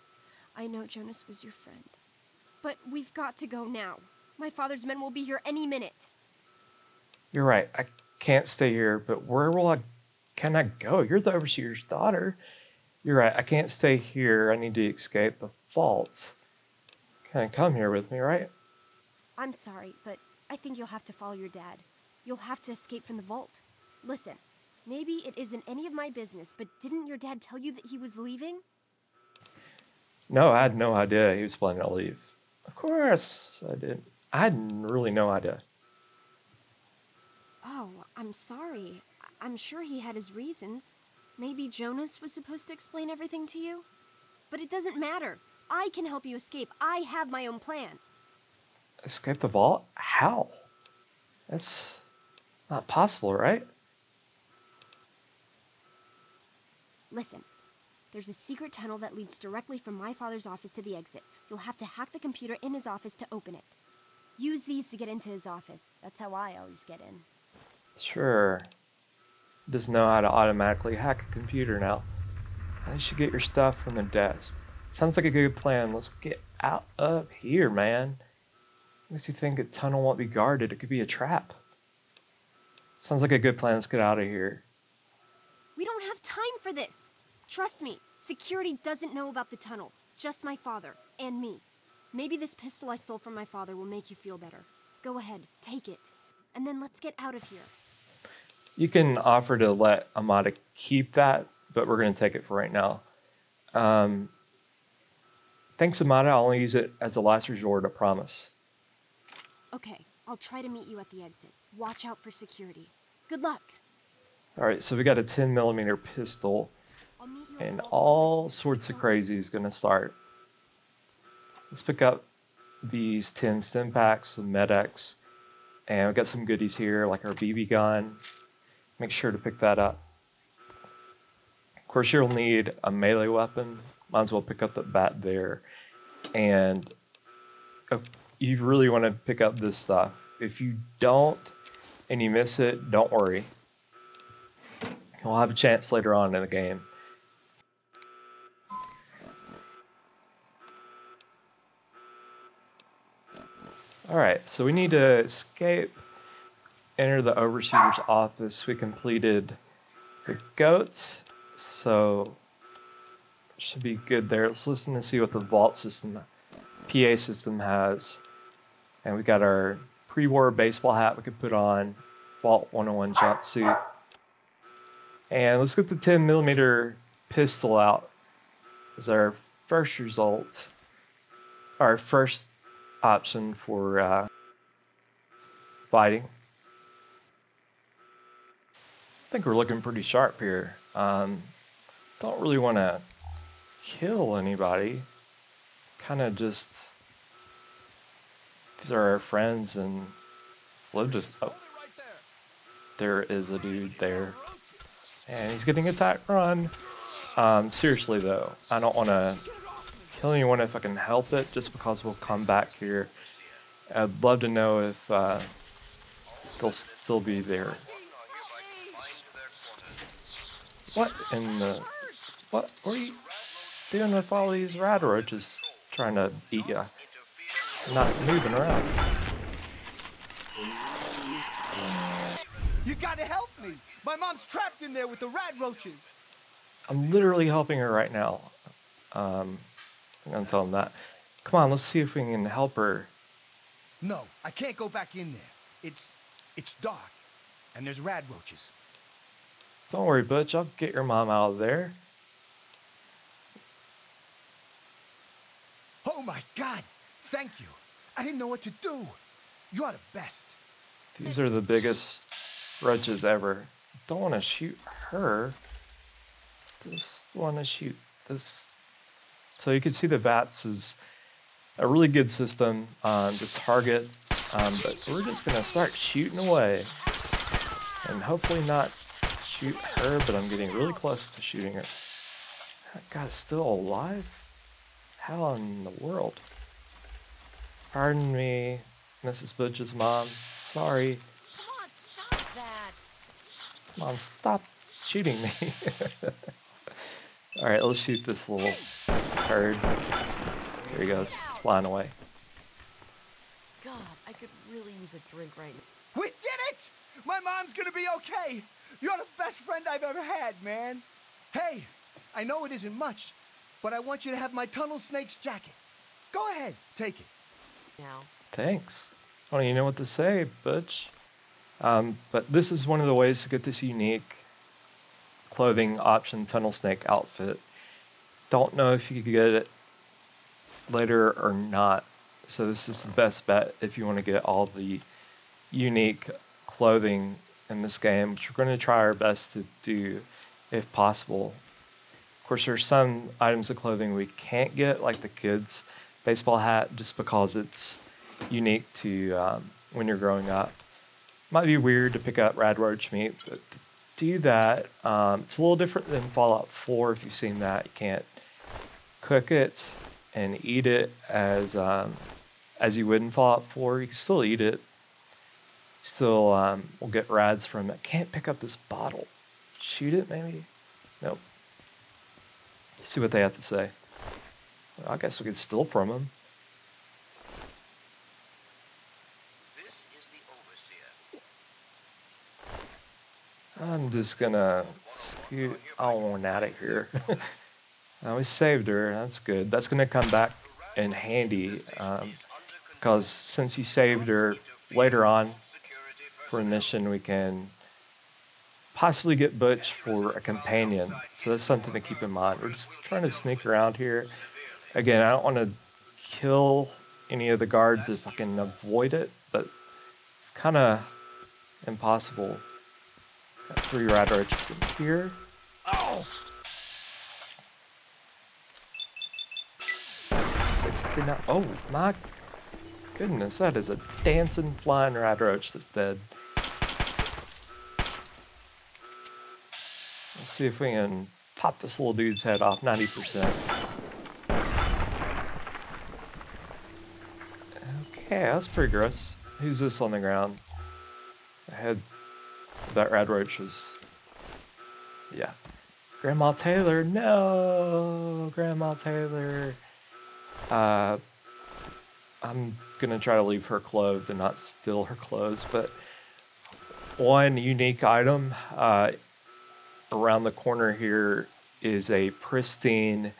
I know Jonas was your friend, but we've got to go now. My father's men will be here any minute. You're right. I can't stay here, but where will can I go? You're the overseer's daughter. You're right. I can't stay here. I need to escape the vault. Can I come here with me, right? I'm sorry, but I think you'll have to follow your dad. You'll have to escape from the vault. Listen, maybe it isn't any of my business, but didn't your dad tell you that he was leaving? No, I had no idea he was planning to leave. Of course I did. I had really no idea. Oh, I'm sorry. I'm sure he had his reasons. Maybe Jonas was supposed to explain everything to you? But it doesn't matter. I can help you escape. I have my own plan. Escape the vault? How? That's not possible, right? Listen. There's a secret tunnel that leads directly from my father's office to the exit. You'll have to hack the computer in his office to open it. Use these to get into his office. That's how I always get in. Sure. Just know how to automatically hack a computer now. I should get your stuff from the desk. Sounds like a good plan. Let's get out of here, man. Makes you think a tunnel won't be guarded. It could be a trap. Sounds like a good plan. Let's get out of here. We don't have time for this. Trust me, security doesn't know about the tunnel. Just my father and me. Maybe this pistol I stole from my father will make you feel better. Go ahead, take it. And then let's get out of here. You can offer to let Amada keep that, but we're going to take it for right now. Thanks, Amada. I'll only use it as a last resort, I promise. Okay, I'll try to meet you at the exit. Watch out for security. Good luck. All right, so we got a 10mm pistol. And all sorts of crazy is going to start. Let's pick up these 10 stim packs, some medex, and we've got some goodies here like our BB gun. Make sure to pick that up. Of course, you'll need a melee weapon. Might as well pick up the bat there. And you really want to pick up this stuff. If you don't and you miss it, don't worry. You'll have a chance later on in the game. Alright, so we need to escape, enter the overseer's office. We completed the goats, so should be good there. Let's listen and see what the vault system, PA system has. And we got our pre-war baseball hat we could put on, Vault 101 jumpsuit. And let's get the 10mm pistol out as our first result, our first option for fighting. I think we're looking pretty sharp here. Don't really want to kill anybody. Kind of just, these are our friends and we'll just, oh, There is a dude there. And he's getting attacked. Run. Seriously, though, I don't want to kill anyone if I can help it, just because we'll come back here. I'd love to know if they'll still be there. What in the... What are you doing with all these rat roaches trying to eat ya? Not moving around. You gotta help me! My mom's trapped in there with the rat roaches! I'm literally helping her right now. I'm gonna tell him that. Come on, let's see if we can help her. No, I can't go back in there. It's dark, and there's rat roaches. Don't worry, Butch. I'll get your mom out of there. Oh my God! Thank you. I didn't know what to do. You are the best. These are the biggest roaches ever. Don't want to shoot her. Just want to shoot this. So you can see the VATS is a really good system to target, but we're just gonna start shooting away and hopefully not shoot her, but I'm getting really close to shooting her. That guy's still alive? How in the world? Pardon me, Mrs. Butch's mom. Sorry. Come on, stop that. Mom, stop shooting me. All right, let's shoot this little turd. There he goes, flying away. God, I could really use a drink right now. We did it! My mom's gonna be okay. You're the best friend I've ever had, man. Hey, I know it isn't much, but I want you to have my Tunnel Snake's jacket. Go ahead, take it. Now. Thanks. I don't even know what to say, Butch. But this is one of the ways to get this unique clothing option Tunnel Snake outfit. Don't know if you could get it later or not, so this is the best bet if you want to get all the unique clothing in this game, which we're going to try our best to do if possible. Of course, there's some items of clothing we can't get, like the kids' baseball hat, just because it's unique to when you're growing up. Might be weird to pick up rad roach meat, but to do that, it's a little different than Fallout 4. If you've seen that, you can't cook it and eat it as you would in Fallout 4. You can still eat it. Still we'll get rads from it. Can't pick up this bottle. Shoot it, maybe? Nope. Let's see what they have to say. Well, I guess we could steal from them. This is the overseer. I'm just gonna scoot on out of here. Now we saved her, that's good. That's gonna come back in handy, because since you saved her later on for a mission, we can possibly get Butch for a companion. So that's something to keep in mind. We're just trying to sneak around here. Again, I don't wanna kill any of the guards if I can avoid it, but it's kinda impossible. Got 3 rat roaches in here. Oh! 69. Oh my goodness, that is a dancing flying rat roach that's dead. Let's see if we can pop this little dude's head off 90%. Okay, that's pretty gross. Who's this on the ground? The head of that rat roach was... yeah. Grandma Taylor, no! Grandma Taylor... I'm gonna try to leave her clothed and not steal her clothes, but one unique item around the corner here is a pristine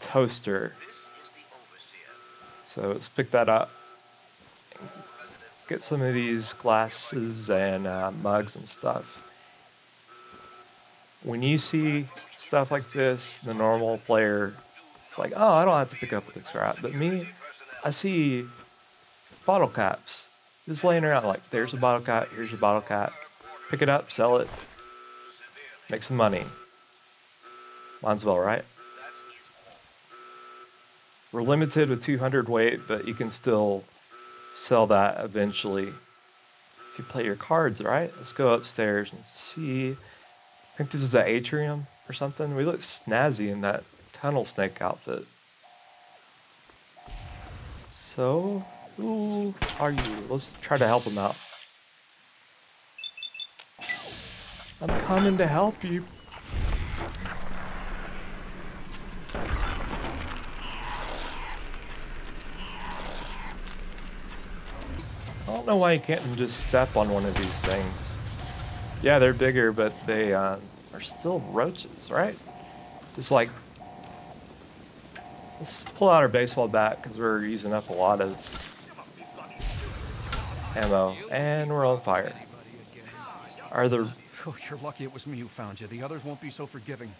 toaster. So let's pick that up, get some of these glasses and mugs and stuff. When you see stuff like this, the normal player, it's like, oh, I don't have to pick up this crap. But me, I see bottle caps just laying around. Like, there's a bottle cap, here's a bottle cap. Pick it up, sell it, make some money. Might as well, right? We're limited with 200 weight, but you can still sell that eventually. if you play your cards right. Let's go upstairs and see. I think this is the atrium or something. We look snazzy in that tunnel snake outfit. So, who are you? Let's try to help him out. I'm coming to help you. I don't know why you can't just step on one of these things. Yeah, they're bigger, but they are still roaches, right? Just like, let's pull out our baseball bat because we're using up a lot of ammo, and we're on fire. Are the... Oh, you're lucky it was me who found you. The others won't be so forgiving.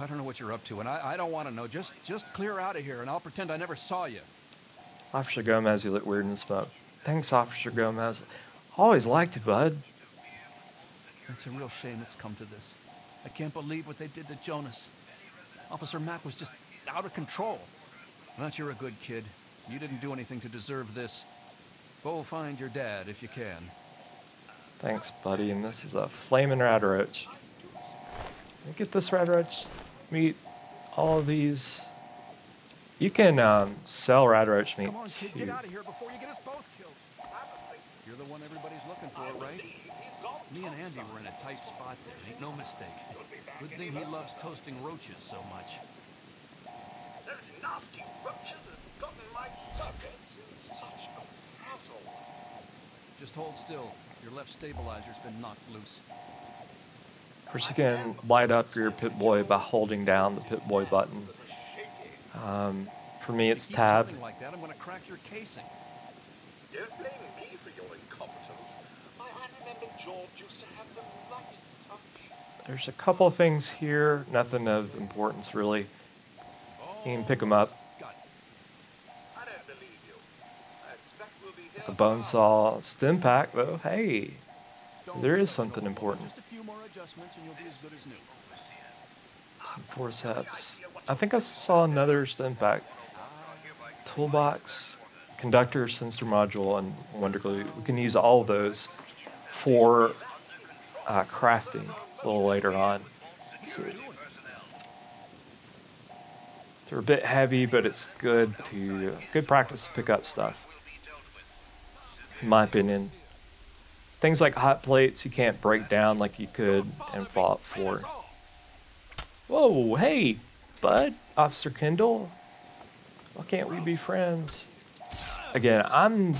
I don't know what you're up to, and I don't want to know. Just clear out of here, and I'll pretend I never saw you. Officer Gomez, you look weird in the smoke. Thanks, Officer Gomez. Always liked you, bud. It's a real shame it's come to this. I can't believe what they did to Jonas. Officer Mack was just out of control. But you're a good kid. You didn't do anything to deserve this. Go find your dad if you can. Thanks, buddy. And this is a flaming rat roach. Get this rat roach. Meat. All of these. You can sell rat roach meat. Come on, kid, get out of here before you get us both killed. You're the one everybody's looking for, right? Me and Andy were in a tight spot there. Make no mistake. Good thing he loves toasting roaches so much. Those nasty roaches have gotten my circuits in such a hassle. Just hold still. Your left stabilizer's been knocked loose. Of course, you can light up your Pip-Boy by holding down the Pip-Boy button. For me, it's tab. Like that, I'm gonna crack your casing. Don't blame me for your incompetence. I remember George used to have the lightest touch. There's a couple of things here, nothing of importance really. You can pick them up. I don't believe you. I expect we'll be here. A bone saw stem pack, though. Hey, there is something important. Just a few more adjustments, and you'll be as good as new. Some forceps. I think I saw another stem pack. Toolbox, conductor, sensor module, and wonder glue. We can use all of those for crafting a little later on. So they're a bit heavy, but it's good to good practice to pick up stuff. In my opinion, things like hot plates you can't break down like you could in Fallout 4. Whoa, hey, bud, Officer Kendall. Why can't we be friends? Again, I'm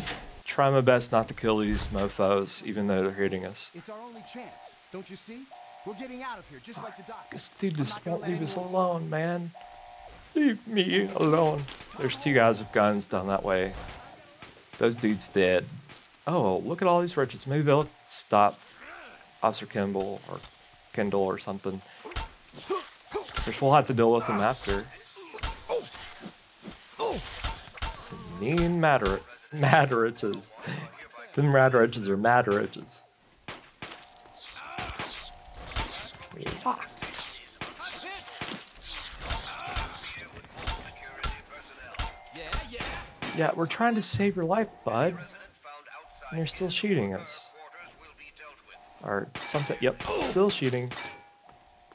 trying my best not to kill these mofos, even though they're hitting us. It's our only chance, don't you see? We're getting out of here, just like the doc. This dude just won't leave us alone, man. Leave me alone. There's two guys with guns down that way. Those dudes dead. Oh, look at all these roaches. Maybe they'll stop Officer Kendall or something. Which we'll have to deal with them after. Some mean mad roaches. Them rad roaches are mad roaches. Yeah, we're trying to save your life, bud. And you're still shooting us. Or something. Yep, still shooting.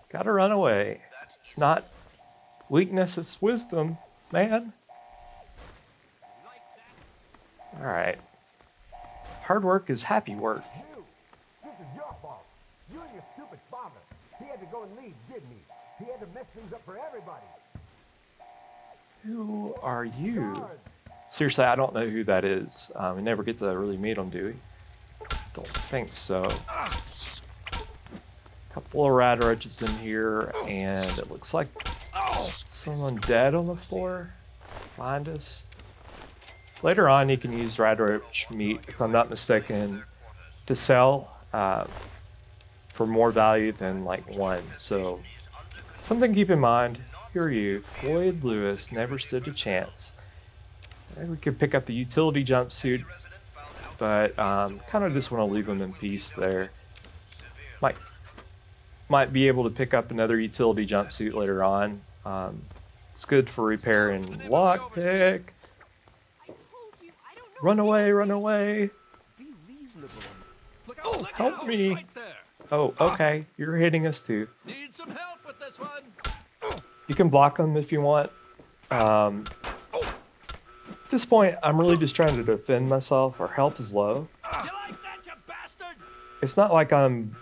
Gotta run away. It's not weakness, it's wisdom, man. All right. Hard work is happy work. This is your fault. You and your stupid father. He had to go and leave, didn't he? He had to mess things up for everybody. Who are you? Seriously, I don't know who that is. We never get to really meet him, do we? Don't think so. Couple of rat roaches in here, and it looks like someone dead on the floor behind us. Later on, you can use rat roach meat, if I'm not mistaken, to sell for more value than like one. So something to keep in mind. Who are you? Floyd Lewis never stood a chance. I think we could pick up the utility jumpsuit, but kind of just want to leave him in peace there. Might be able to pick up another utility jumpsuit later on. It's good for repair and lockpick. Run away, run away. Be reasonable Oh, help me! Right there. Oh, okay. You're hitting us too. Need some help with this one. You can block them if you want. At this point, I'm really just trying to defend myself. Our health is low. You like that, you bastard? It's not like I'm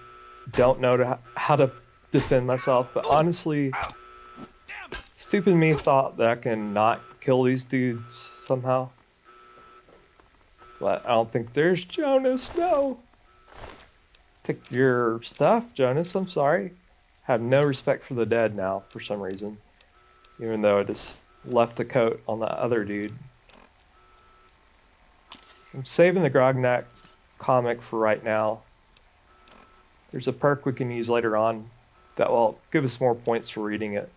don't know how to defend myself, but honestly, stupid me thought that I can not kill these dudes somehow. But I don't think there's Jonas. No. Take your stuff, Jonas. I'm sorry. I have no respect for the dead now for some reason, even though I just left the coat on the other dude. I'm saving the Grognak comic for right now. There's a perk we can use later on that will give us more points for reading it.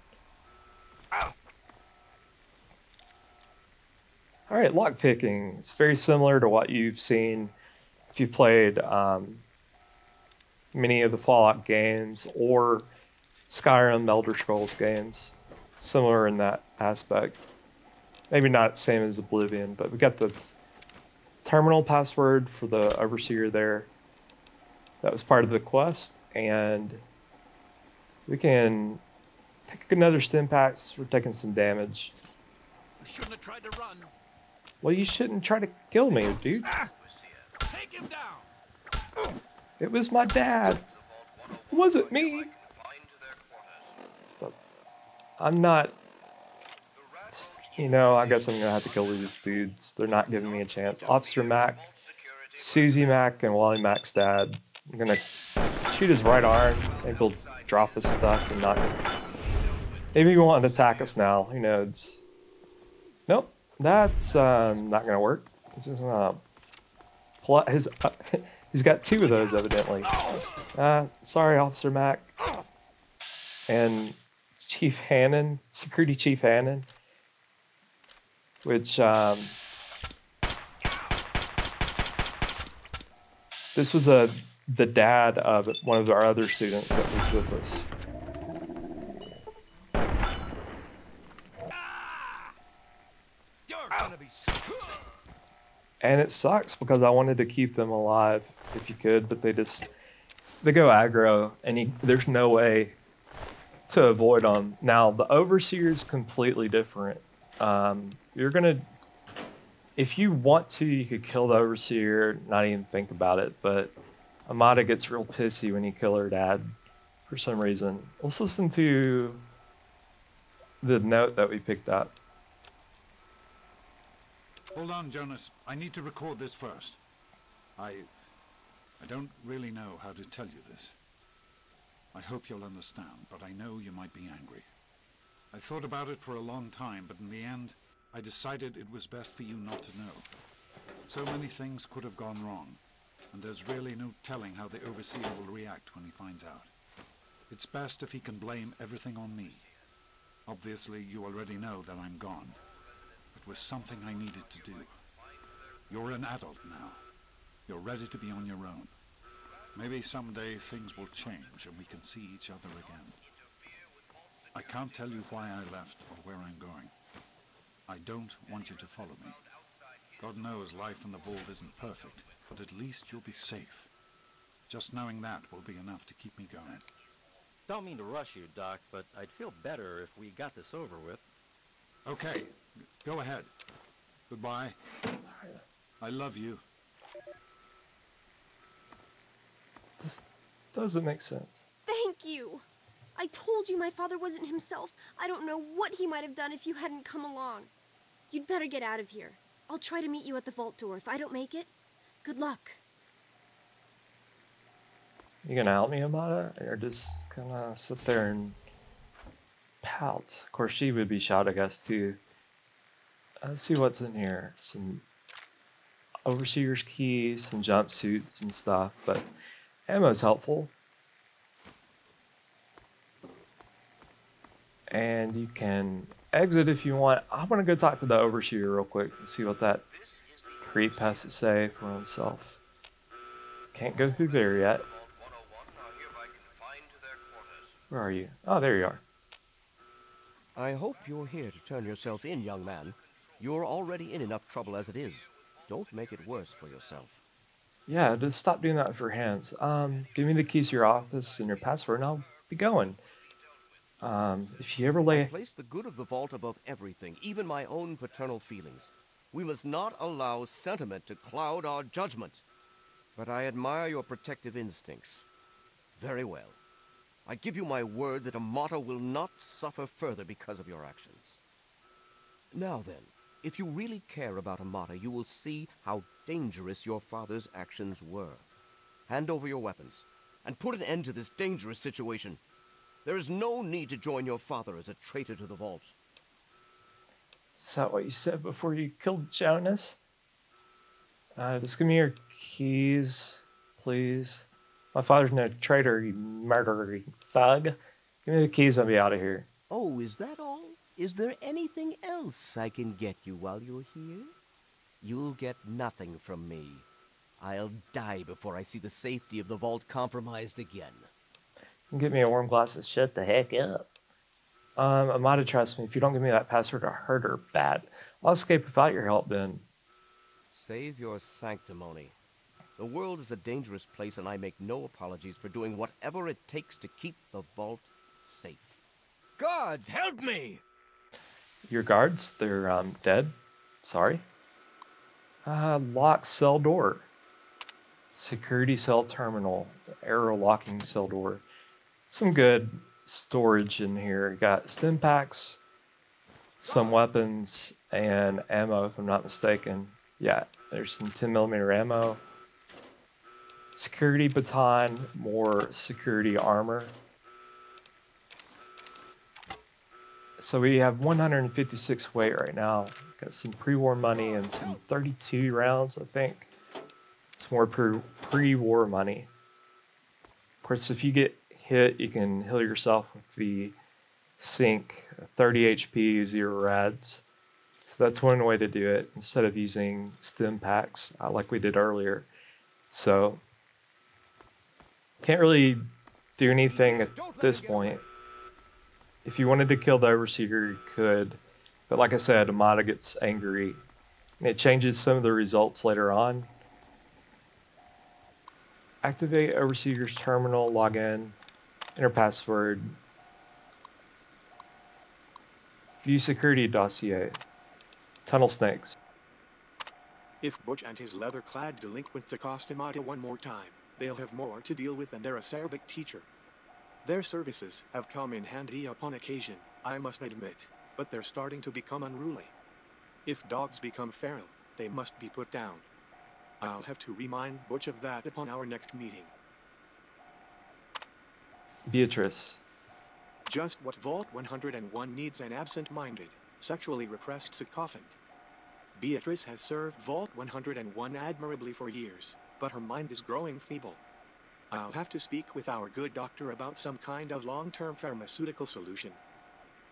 All right, lockpicking. It's very similar to what you've seen if you played many of the Fallout games or Skyrim, Elder Scrolls games. Similar in that aspect. Maybe not same as Oblivion, but we got the terminal password for the Overseer there. That was part of the quest, and we can take another stim packs. We're taking some damage. You shouldn't have tried to run. Well, you shouldn't try to kill me, dude. Take him down. It was my dad. It wasn't me. I'm not, you know, I guess I'm gonna have to kill these dudes. They're not giving me a chance. Officer Mac, Susie Mac, and Wally Mac's dad. I'm gonna shoot his right arm. Maybe he'll drop his stuff and not. Maybe he won't attack us now. Who knows? Nope, that's not gonna work. This is gonna pull out his. He's got two of those evidently. Sorry, Officer Mac. And Chief Hannon, Security Chief Hannon, which this was the dad of one of our other students that was with us. And it sucks because I wanted to keep them alive if you could, but they go aggro and there's no way to avoid them. Now, the Overseer is completely different. You're gonna, if you want to, you could kill the Overseer, not even think about it, but Amada gets real pissy when you kill her dad for some reason. Let's listen to the note that we picked up. Hold on, Jonas. I need to record this first. I don't really know how to tell you this. I hope you'll understand, but I know you might be angry. I thought about it for a long time, but in the end, I decided it was best for you not to know. So many things could have gone wrong, and there's really no telling how the Overseer will react when he finds out. It's best if he can blame everything on me. Obviously, you already know that I'm gone. It was something I needed to do. You're an adult now. You're ready to be on your own. Maybe someday things will change and we can see each other again. I can't tell you why I left or where I'm going. I don't want you to follow me. God knows life in the Vault isn't perfect, but at least you'll be safe. Just knowing that will be enough to keep me going. Don't mean to rush you, Doc, but I'd feel better if we got this over with. Okay, go ahead. Goodbye. I love you. This doesn't make sense. Thank you. I told you my father wasn't himself. I don't know what he might have done if you hadn't come along. You'd better get out of here. I'll try to meet you at the vault door. If I don't make it, good luck. You gonna help me about it? Or just gonna sit there and pout? Of course, she would be shot, I guess, too. Let's see what's in here. Some Overseer's keys, some jumpsuits and stuff, but ammo's helpful. And you can exit if you want. I want to go talk to the Overseer real quick and see what that creep has to say for himself. Can't go through there yet. Where are you? Oh, there you are. I hope you're here to turn yourself in, young man. You're already in enough trouble as it is. Don't make it worse for yourself. Yeah, just stop doing that with your hands. Give me the keys to your office and your password, and I'll be going. If you ever lay... I place the good of the vault above everything, even my own paternal feelings. We must not allow sentiment to cloud our judgment. But I admire your protective instincts. Very well. I give you my word that Amata will not suffer further because of your actions. Now then, if you really care about Amata, you will see how dangerous your father's actions were. Hand over your weapons, and put an end to this dangerous situation. There is no need to join your father as a traitor to the vault. Is that what you said before you killed Jonas? Just give me your keys, please. My father's no traitor, you murdering thug. Give me the keys, I'll be out of here. Oh, is that all? Is there anything else I can get you while you're here? You'll get nothing from me. I'll die before I see the safety of the vault compromised again. Get me a warm glass and shut the heck up. Amata, trust me, if you don't give me that password, I'll hurt her bad. I'll escape without your help then. Save your sanctimony. The world is a dangerous place, and I make no apologies for doing whatever it takes to keep the vault safe. Guards, help me! Your guards? They're dead. Sorry. Lock cell door. Security cell terminal. Arrow locking cell door. Some good storage in here. Got stim packs, some weapons, and ammo, if I'm not mistaken. Yeah, there's some 10mm ammo. Security baton, more security armor. So we have 156 weight right now. Got some pre-war money and some 32 rounds, I think. Some more pre-war money. Of course, if you get hit, you can heal yourself with the sink, 30 HP, 0 rads. So that's one way to do it instead of using stim packs like we did earlier. So... can't really do anything at this point. If you wanted to kill the Overseer, you could. But like I said, Amata gets angry. And it changes some of the results later on. Activate Overseer's terminal, log in, enter password. View security dossier. Tunnel snakes. If Butch and his leather-clad delinquents accost Amata one more time, they'll have more to deal with than their acerbic teacher. Their services have come in handy upon occasion, I must admit, but they're starting to become unruly. If dogs become feral, they must be put down. I'll have to remind Butch of that upon our next meeting. Beatrice. Just what Vault 101 needs: an absent-minded, sexually repressed sycophant. Beatrice has served Vault 101 admirably for years, but her mind is growing feeble. I'll have to speak with our good doctor about some kind of long-term pharmaceutical solution.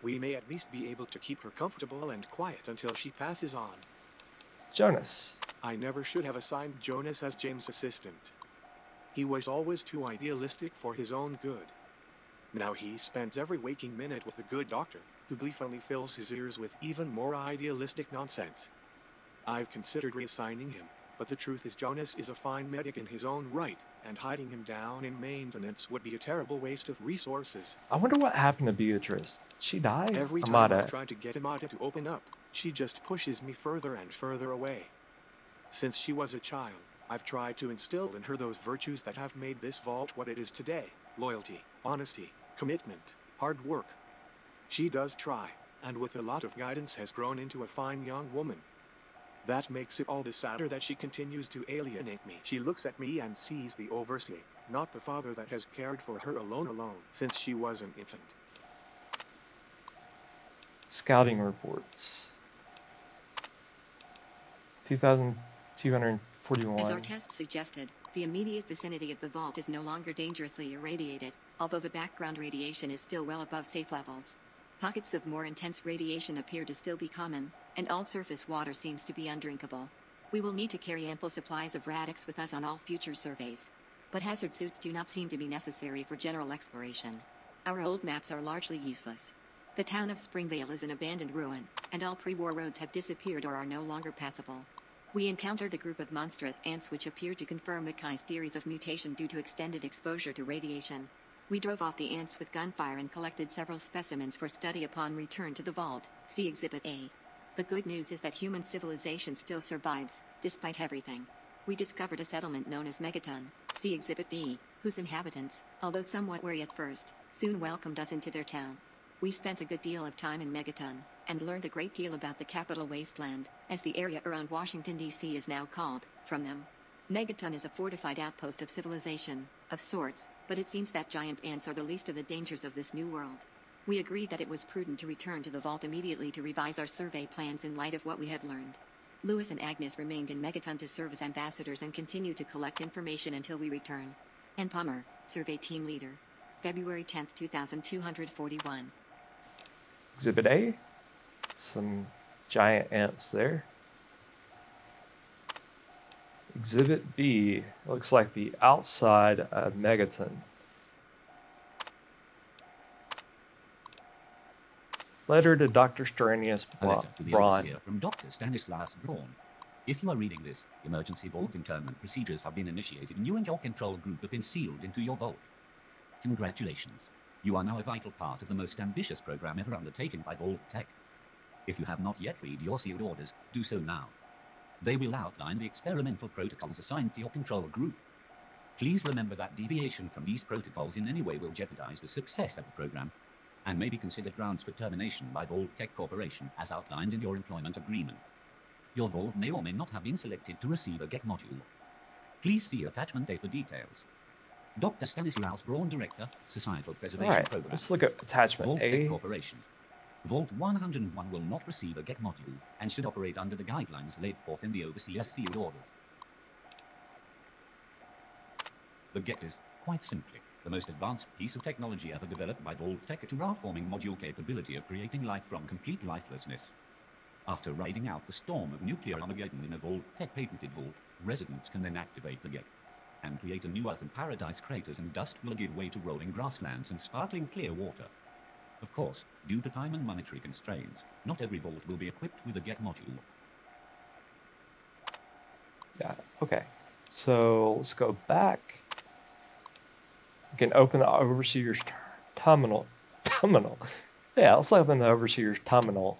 We may at least be able to keep her comfortable and quiet until she passes on. Jonas. I never should have assigned Jonas as James' assistant. He was always too idealistic for his own good. Now he spends every waking minute with the good doctor, who gleefully fills his ears with even more idealistic nonsense. I've considered reassigning him, but the truth is Jonas is a fine medic in his own right, and hiding him down in maintenance would be a terrible waste of resources. I wonder what happened to Beatrice. Did she die? Every time I try to get Amata to open up, she just pushes me further and further away. Since she was a child, I've tried to instill in her those virtues that have made this vault what it is today: loyalty, honesty, commitment, hard work. She does try, and with a lot of guidance has grown into a fine young woman. That makes it all the sadder that she continues to alienate me. She looks at me and sees the overseer, not the father that has cared for her alone since she was an infant. Scouting reports. 2,241. As our test suggested, the immediate vicinity of the vault is no longer dangerously irradiated, although the background radiation is still well above safe levels. Pockets of more intense radiation appear to still be common, and all surface water seems to be undrinkable. We will need to carry ample supplies of Radix with us on all future surveys. But hazard suits do not seem to be necessary for general exploration. Our old maps are largely useless. The town of Springvale is an abandoned ruin, and all pre-war roads have disappeared or are no longer passable. We encountered a group of monstrous ants which appeared to confirm Mackay's theories of mutation due to extended exposure to radiation. We drove off the ants with gunfire and collected several specimens for study upon return to the vault. See Exhibit A. The good news is that human civilization still survives, despite everything. We discovered a settlement known as Megaton. See Exhibit B, whose inhabitants, although somewhat wary at first, soon welcomed us into their town. We spent a good deal of time in Megaton, and learned a great deal about the Capital Wasteland, as the area around Washington DC is now called, from them. Megaton is a fortified outpost of civilization, of sorts, but it seems that giant ants are the least of the dangers of this new world. We agreed that it was prudent to return to the vault immediately to revise our survey plans in light of what we had learned. Louis and Agnes remained in Megaton to serve as ambassadors and continue to collect information until we return. Ann Palmer, Survey Team Leader. February 10, 2241. Exhibit A. Some giant ants there. Exhibit B looks like the outside of Megaton. Letter to Dr. Stanislaus Braun. From Dr. Stanislaus Braun. If you are reading this, emergency vault internment procedures have been initiated and you and your control group have been sealed into your vault. Congratulations. You are now a vital part of the most ambitious program ever undertaken by Vault-Tec. If you have not yet read your sealed orders, do so now. They will outline the experimental protocols assigned to your control group. Please remember that deviation from these protocols in any way will jeopardize the success of the program and may be considered grounds for termination by Vault-Tec Corporation as outlined in your employment agreement. Your vault may or may not have been selected to receive a GET module. Please see attachment A for details. Dr. Stanislaus Braun, Director, Societal Preservation Program. Let's look at attachment Vault-Tec Corporation. Vault 101 will not receive a GET module and should operate under the guidelines laid forth in the Overseer's Field Orders. The GET is, quite simply, the most advanced piece of technology ever developed by Vault-Tec to terraforming module capability of creating life from complete lifelessness. After riding out the storm of nuclear Armageddon in a Vault-Tec patented vault, residents can then activate the GET and create a new Earth and Paradise. Craters and dust will give way to rolling grasslands and sparkling clear water. Of course, due to time and monetary constraints, not every vault will be equipped with a GET module. Got it. Okay, so let's go back. You can open the Overseer's Terminal. Yeah, let's open the Overseer's Terminal.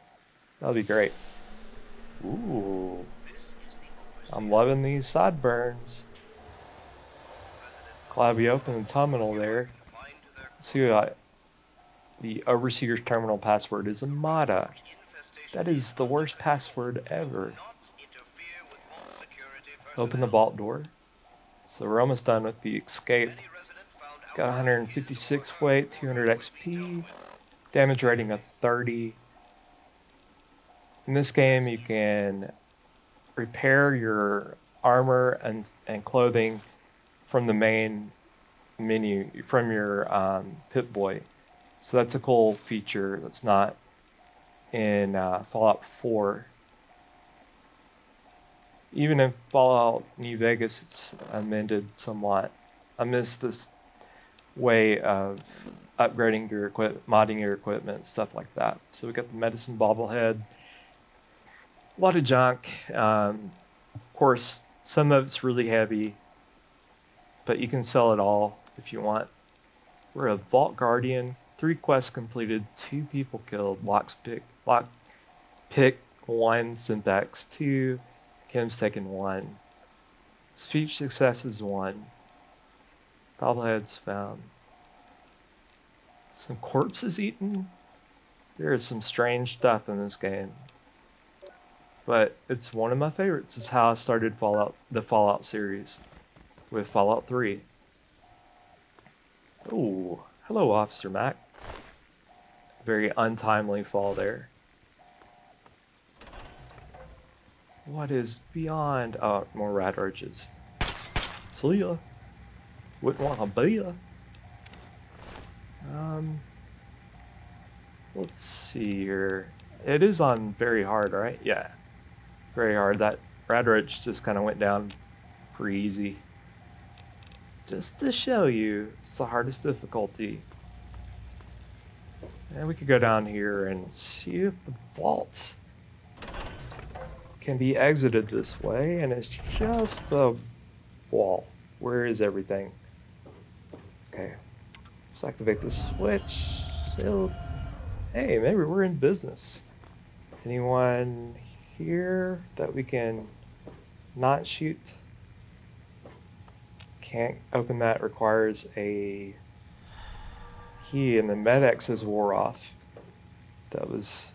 That'll be great. Ooh, I'm loving these sideburns. Glad we opened the terminal there. Let's see what the Overseer's Terminal password is Amada. That is the worst password ever. Open the vault door. So we're almost done with the escape. Got 156 weight, 200 XP, damage rating of 30. In this game, you can repair your armor and clothing from the main menu, from your Pip-Boy. So that's a cool feature that's not in Fallout 4. Even in Fallout New Vegas, it's amended somewhat. I miss this way of upgrading your equipment, modding your equipment, stuff like that. So we got the medicine bobblehead. A lot of junk. Of course, some of it's really heavy, but you can sell it all if you want. We're a Vault Guardian. 3 quests completed, 2 people killed, lock pick 1, Syntax 2, Kim's taken 1, speech successes 1, bobbleheads found, some corpses eaten. There is some strange stuff in this game, but it's one of my favorites. It's how I started the Fallout series with Fallout 3. Oh, hello, Officer Mac. Very untimely fall there. What is beyond? Oh, more rat urges. See ya. Wouldn't want to be ya. Let's see here. It is on very hard, right? Yeah, very hard. That rat urge just kind of went down pretty easy. Just to show you, it's the hardest difficulty. And we could go down here and see if the vault can be exited this way, and it's just a wall. Where is everything? Okay, let's activate the switch. So, hey, maybe we're in business. Anyone here that we can not shoot? Can't open that, requires a key, and the MedX has wore off. That was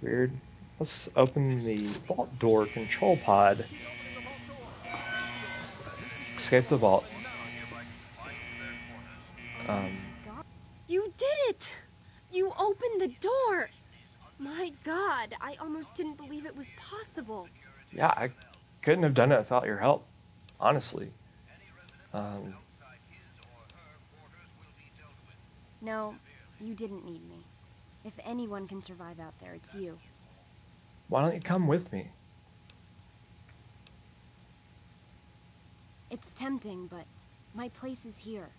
weird. Let's open the vault door control pod. Escape the vault. You did it! You opened the door! My God, I almost didn't believe it was possible. Yeah, I couldn't have done it without your help, honestly. No, you didn't need me. If anyone can survive out there, it's you. Why don't you come with me? It's tempting, but my place is here.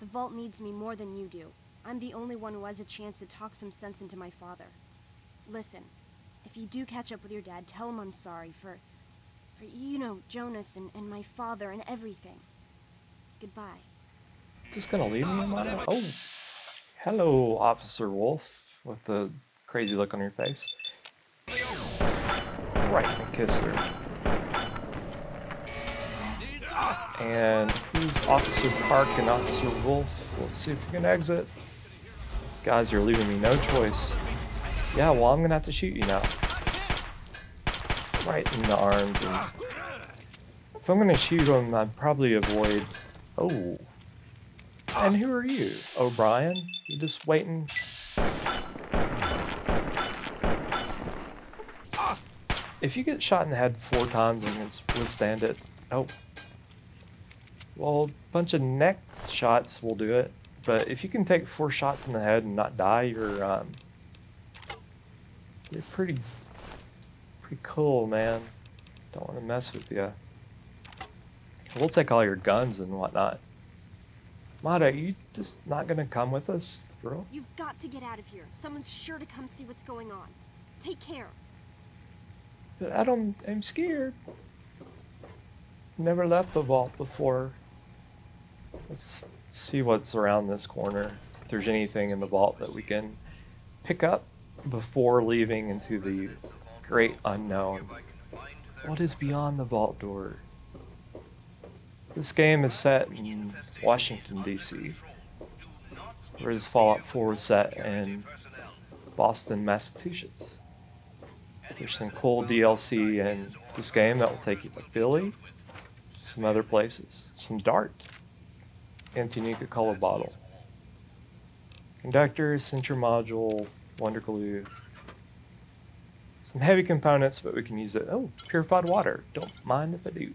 The vault needs me more than you do. I'm the only one who has a chance to talk some sense into my father. Listen, if you do catch up with your dad, tell him I'm sorry for you know, Jonas and my father and everything. Goodbye. Just gonna leave me in my... Oh! Hello, Officer Wolf, with the crazy look on your face. Right, and kiss her. And who's Officer Park and Officer Wolf? Let's see if we can exit. Guys, you're leaving me no choice. Yeah, well, I'm gonna have to shoot you now. Right in the arms. And if I'm gonna shoot him, I'd probably avoid... Oh. And who are you? O'Brien? You just waiting? If you get shot in the head 4 times and can withstand it... Oh. Well, a bunch of neck shots will do it. But if you can take 4 shots in the head and not die, you're pretty cool, man. Don't want to mess with you. We'll take all your guns and whatnot. Mata, are you just not gonna come with us, bro? You've got to get out of here. Someone's sure to come see what's going on. Take care. But I'm scared. Never left the vault before. Let's see what's around this corner. If there's anything in the vault that we can pick up before leaving into the great unknown. What is beyond the vault door? This game is set in Washington, DC, whereas Fallout 4 was set in Boston, Massachusetts. There's some cool DLC in this game that will take you to Philly, some other places, some Dart, empty Nuka-Cola bottle. Conductor, sensor module, Wonder Glue, some heavy components, but we can use it. Oh, purified water, don't mind if I do.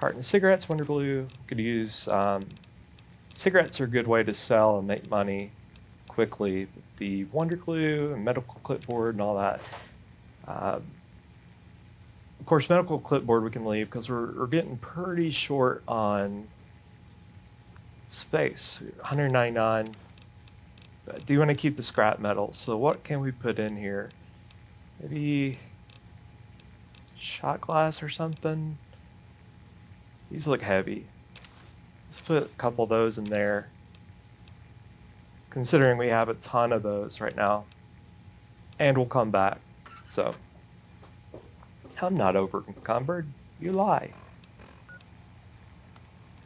Carton cigarettes, Wonder Glue. Could use cigarettes are a good way to sell and make money quickly. The Wonder Glue and medical clipboard and all that. Of course, medical clipboard we can leave because we're getting pretty short on space. 199. But I do want to keep the scrap metal. So what can we put in here? Maybe shot glass or something. These look heavy. Let's put a couple of those in there, considering we have a ton of those right now. And we'll come back, so. I'm not over-encumbered, you lie.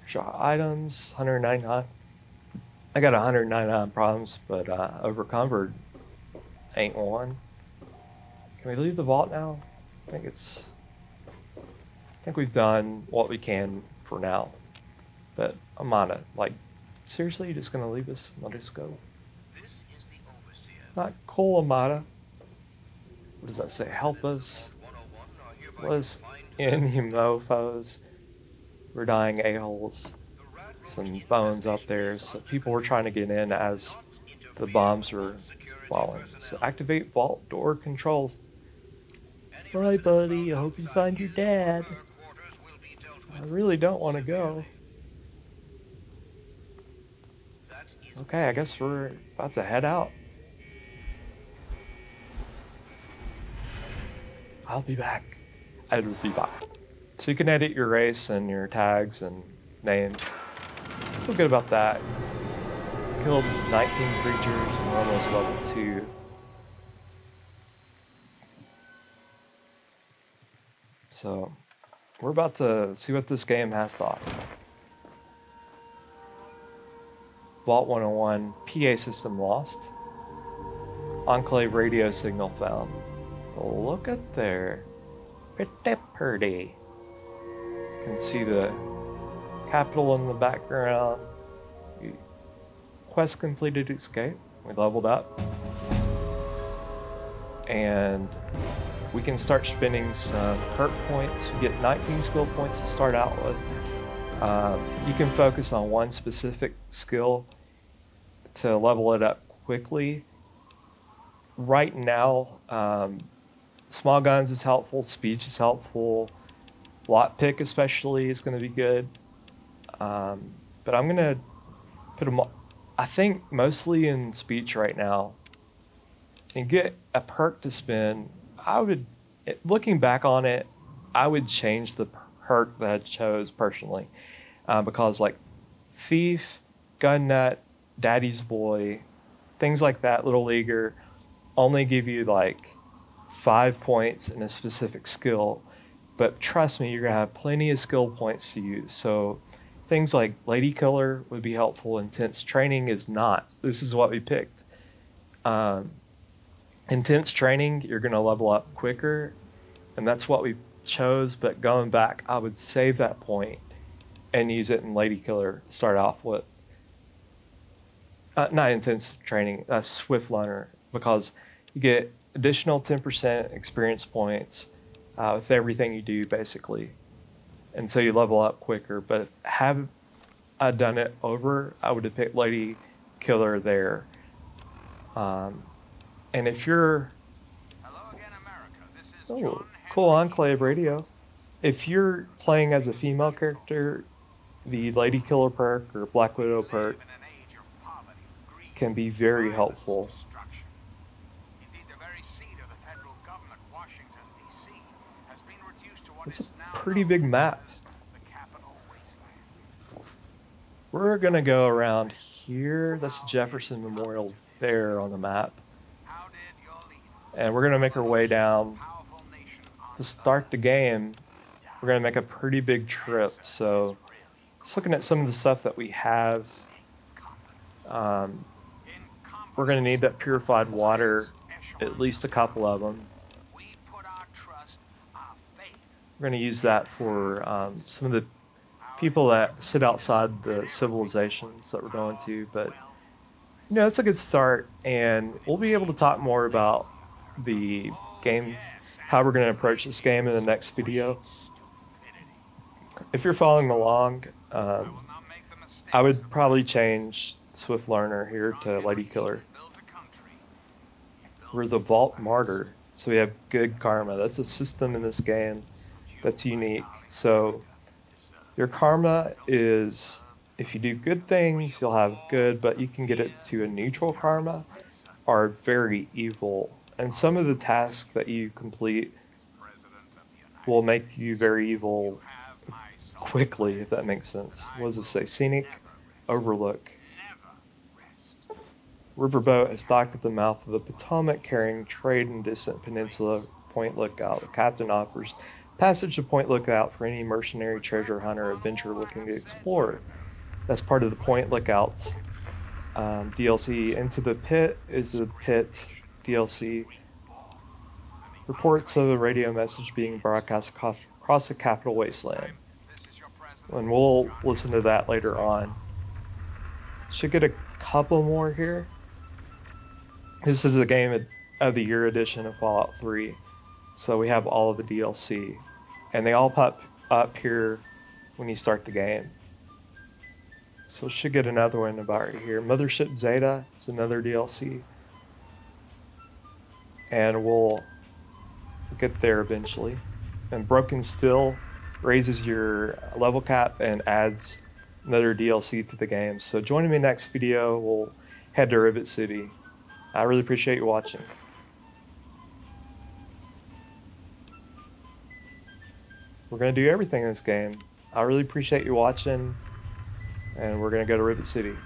Shot items, 199. I got 199 problems, but over-encumbered ain't one. Can we leave the vault now? I think we've done what we can for now, but I'm on it. Like, seriously, you're just gonna leave us and let us go? This is the overseer. Not cool, Amata. What does that say? Help us. Was in you mofos. We're dying a-holes. Some bones up there. So people were trying to get in as the bombs were falling. So activate vault door controls. All right, buddy. I hope you find your dad. I really don't want to go. Okay, I guess we're about to head out. I'll be back. I'll be back. So you can edit your race and your tags and name. Feel good about that. Killed 19 creatures and we're almost level 2. So we're about to see what this game has to offer. Vault 101, PA system lost. Enclave radio signal found. Look at there. Pretty pretty. You can see the capital in the background. Quest completed, escape. We leveled up. And we can start spinning some perk points. We get 19 skill points to start out with. You can focus on one specific skill to level it up quickly. Right now, small guns is helpful, speech is helpful, lot pick especially is going to be good. But I'm going to put them, I think, mostly in speech right now. And get a perk to spin. I would, looking back on it, I would change the perk that I chose personally, because like thief, gun nut, daddy's boy, things like that, little leaguer, only give you like 5 points in a specific skill. But trust me, you're gonna have plenty of skill points to use. So things like lady killer would be helpful. Intense training is not. This is what we picked. Intense training, you're gonna level up quicker, and that's what we chose. But going back, I would save that point and use it in lady killer. Start off with not intense training, swift runner, because you get additional 10% experience points with everything you do, basically, and so you level up quicker. But have I done it over, I would have picked lady killer there. And if you're, hello again, America. This is John. Cool Enclave radio. If you're playing as a female character, the lady killer perk or Black Widow perk can be very helpful. Indeed, the very seat of the federal government, Washington DC, has been reduced to what is now a pretty big map. The Capital Wasteland. We're gonna go around here. That's Jefferson Memorial there on the map. And we're gonna make our way down. To start the game, we're gonna make a pretty big trip. So just looking at some of the stuff that we have, we're gonna need that purified water, at least a couple of them. We're gonna use that for some of the people that sit outside the civilizations that we're going to, but you know, that's a good start, and we'll be able to talk more about the game, how we're going to approach this game in the next video. If you're following along, I would probably change Swift Learner here to Lady Killer. We're the Vault Martyr, so we have good karma. That's a system in this game that's unique. So your karma is, if you do good things, you'll have good, but you can get it to a neutral karma or very evil. And some of the tasks that you complete will make you very evil quickly, if that makes sense. What does it say? Scenic Overlook. Riverboat has docked at the mouth of the Potomac, carrying trade in distant peninsula. Point Lookout. The captain offers passage to Point Lookout for any mercenary, treasure hunter, adventurer looking to explore. That's part of the Point Lookout DLC. Into the Pit is the Pit DLC. Reports of a radio message being broadcast across the Capital Wasteland. And we'll listen to that later on. Should get a couple more here. This is the Game of the Year edition of Fallout 3. So we have all of the DLC. And they all pop up here when you start the game. So should get another one about right here. Mothership Zeta is another DLC. And we'll get there eventually. And Broken Steel raises your level cap and adds another DLC to the game. So join me next video. We'll head to Rivet City. I really appreciate you watching. We're going to do everything in this game. I really appreciate you watching, and we're going to go to Rivet City.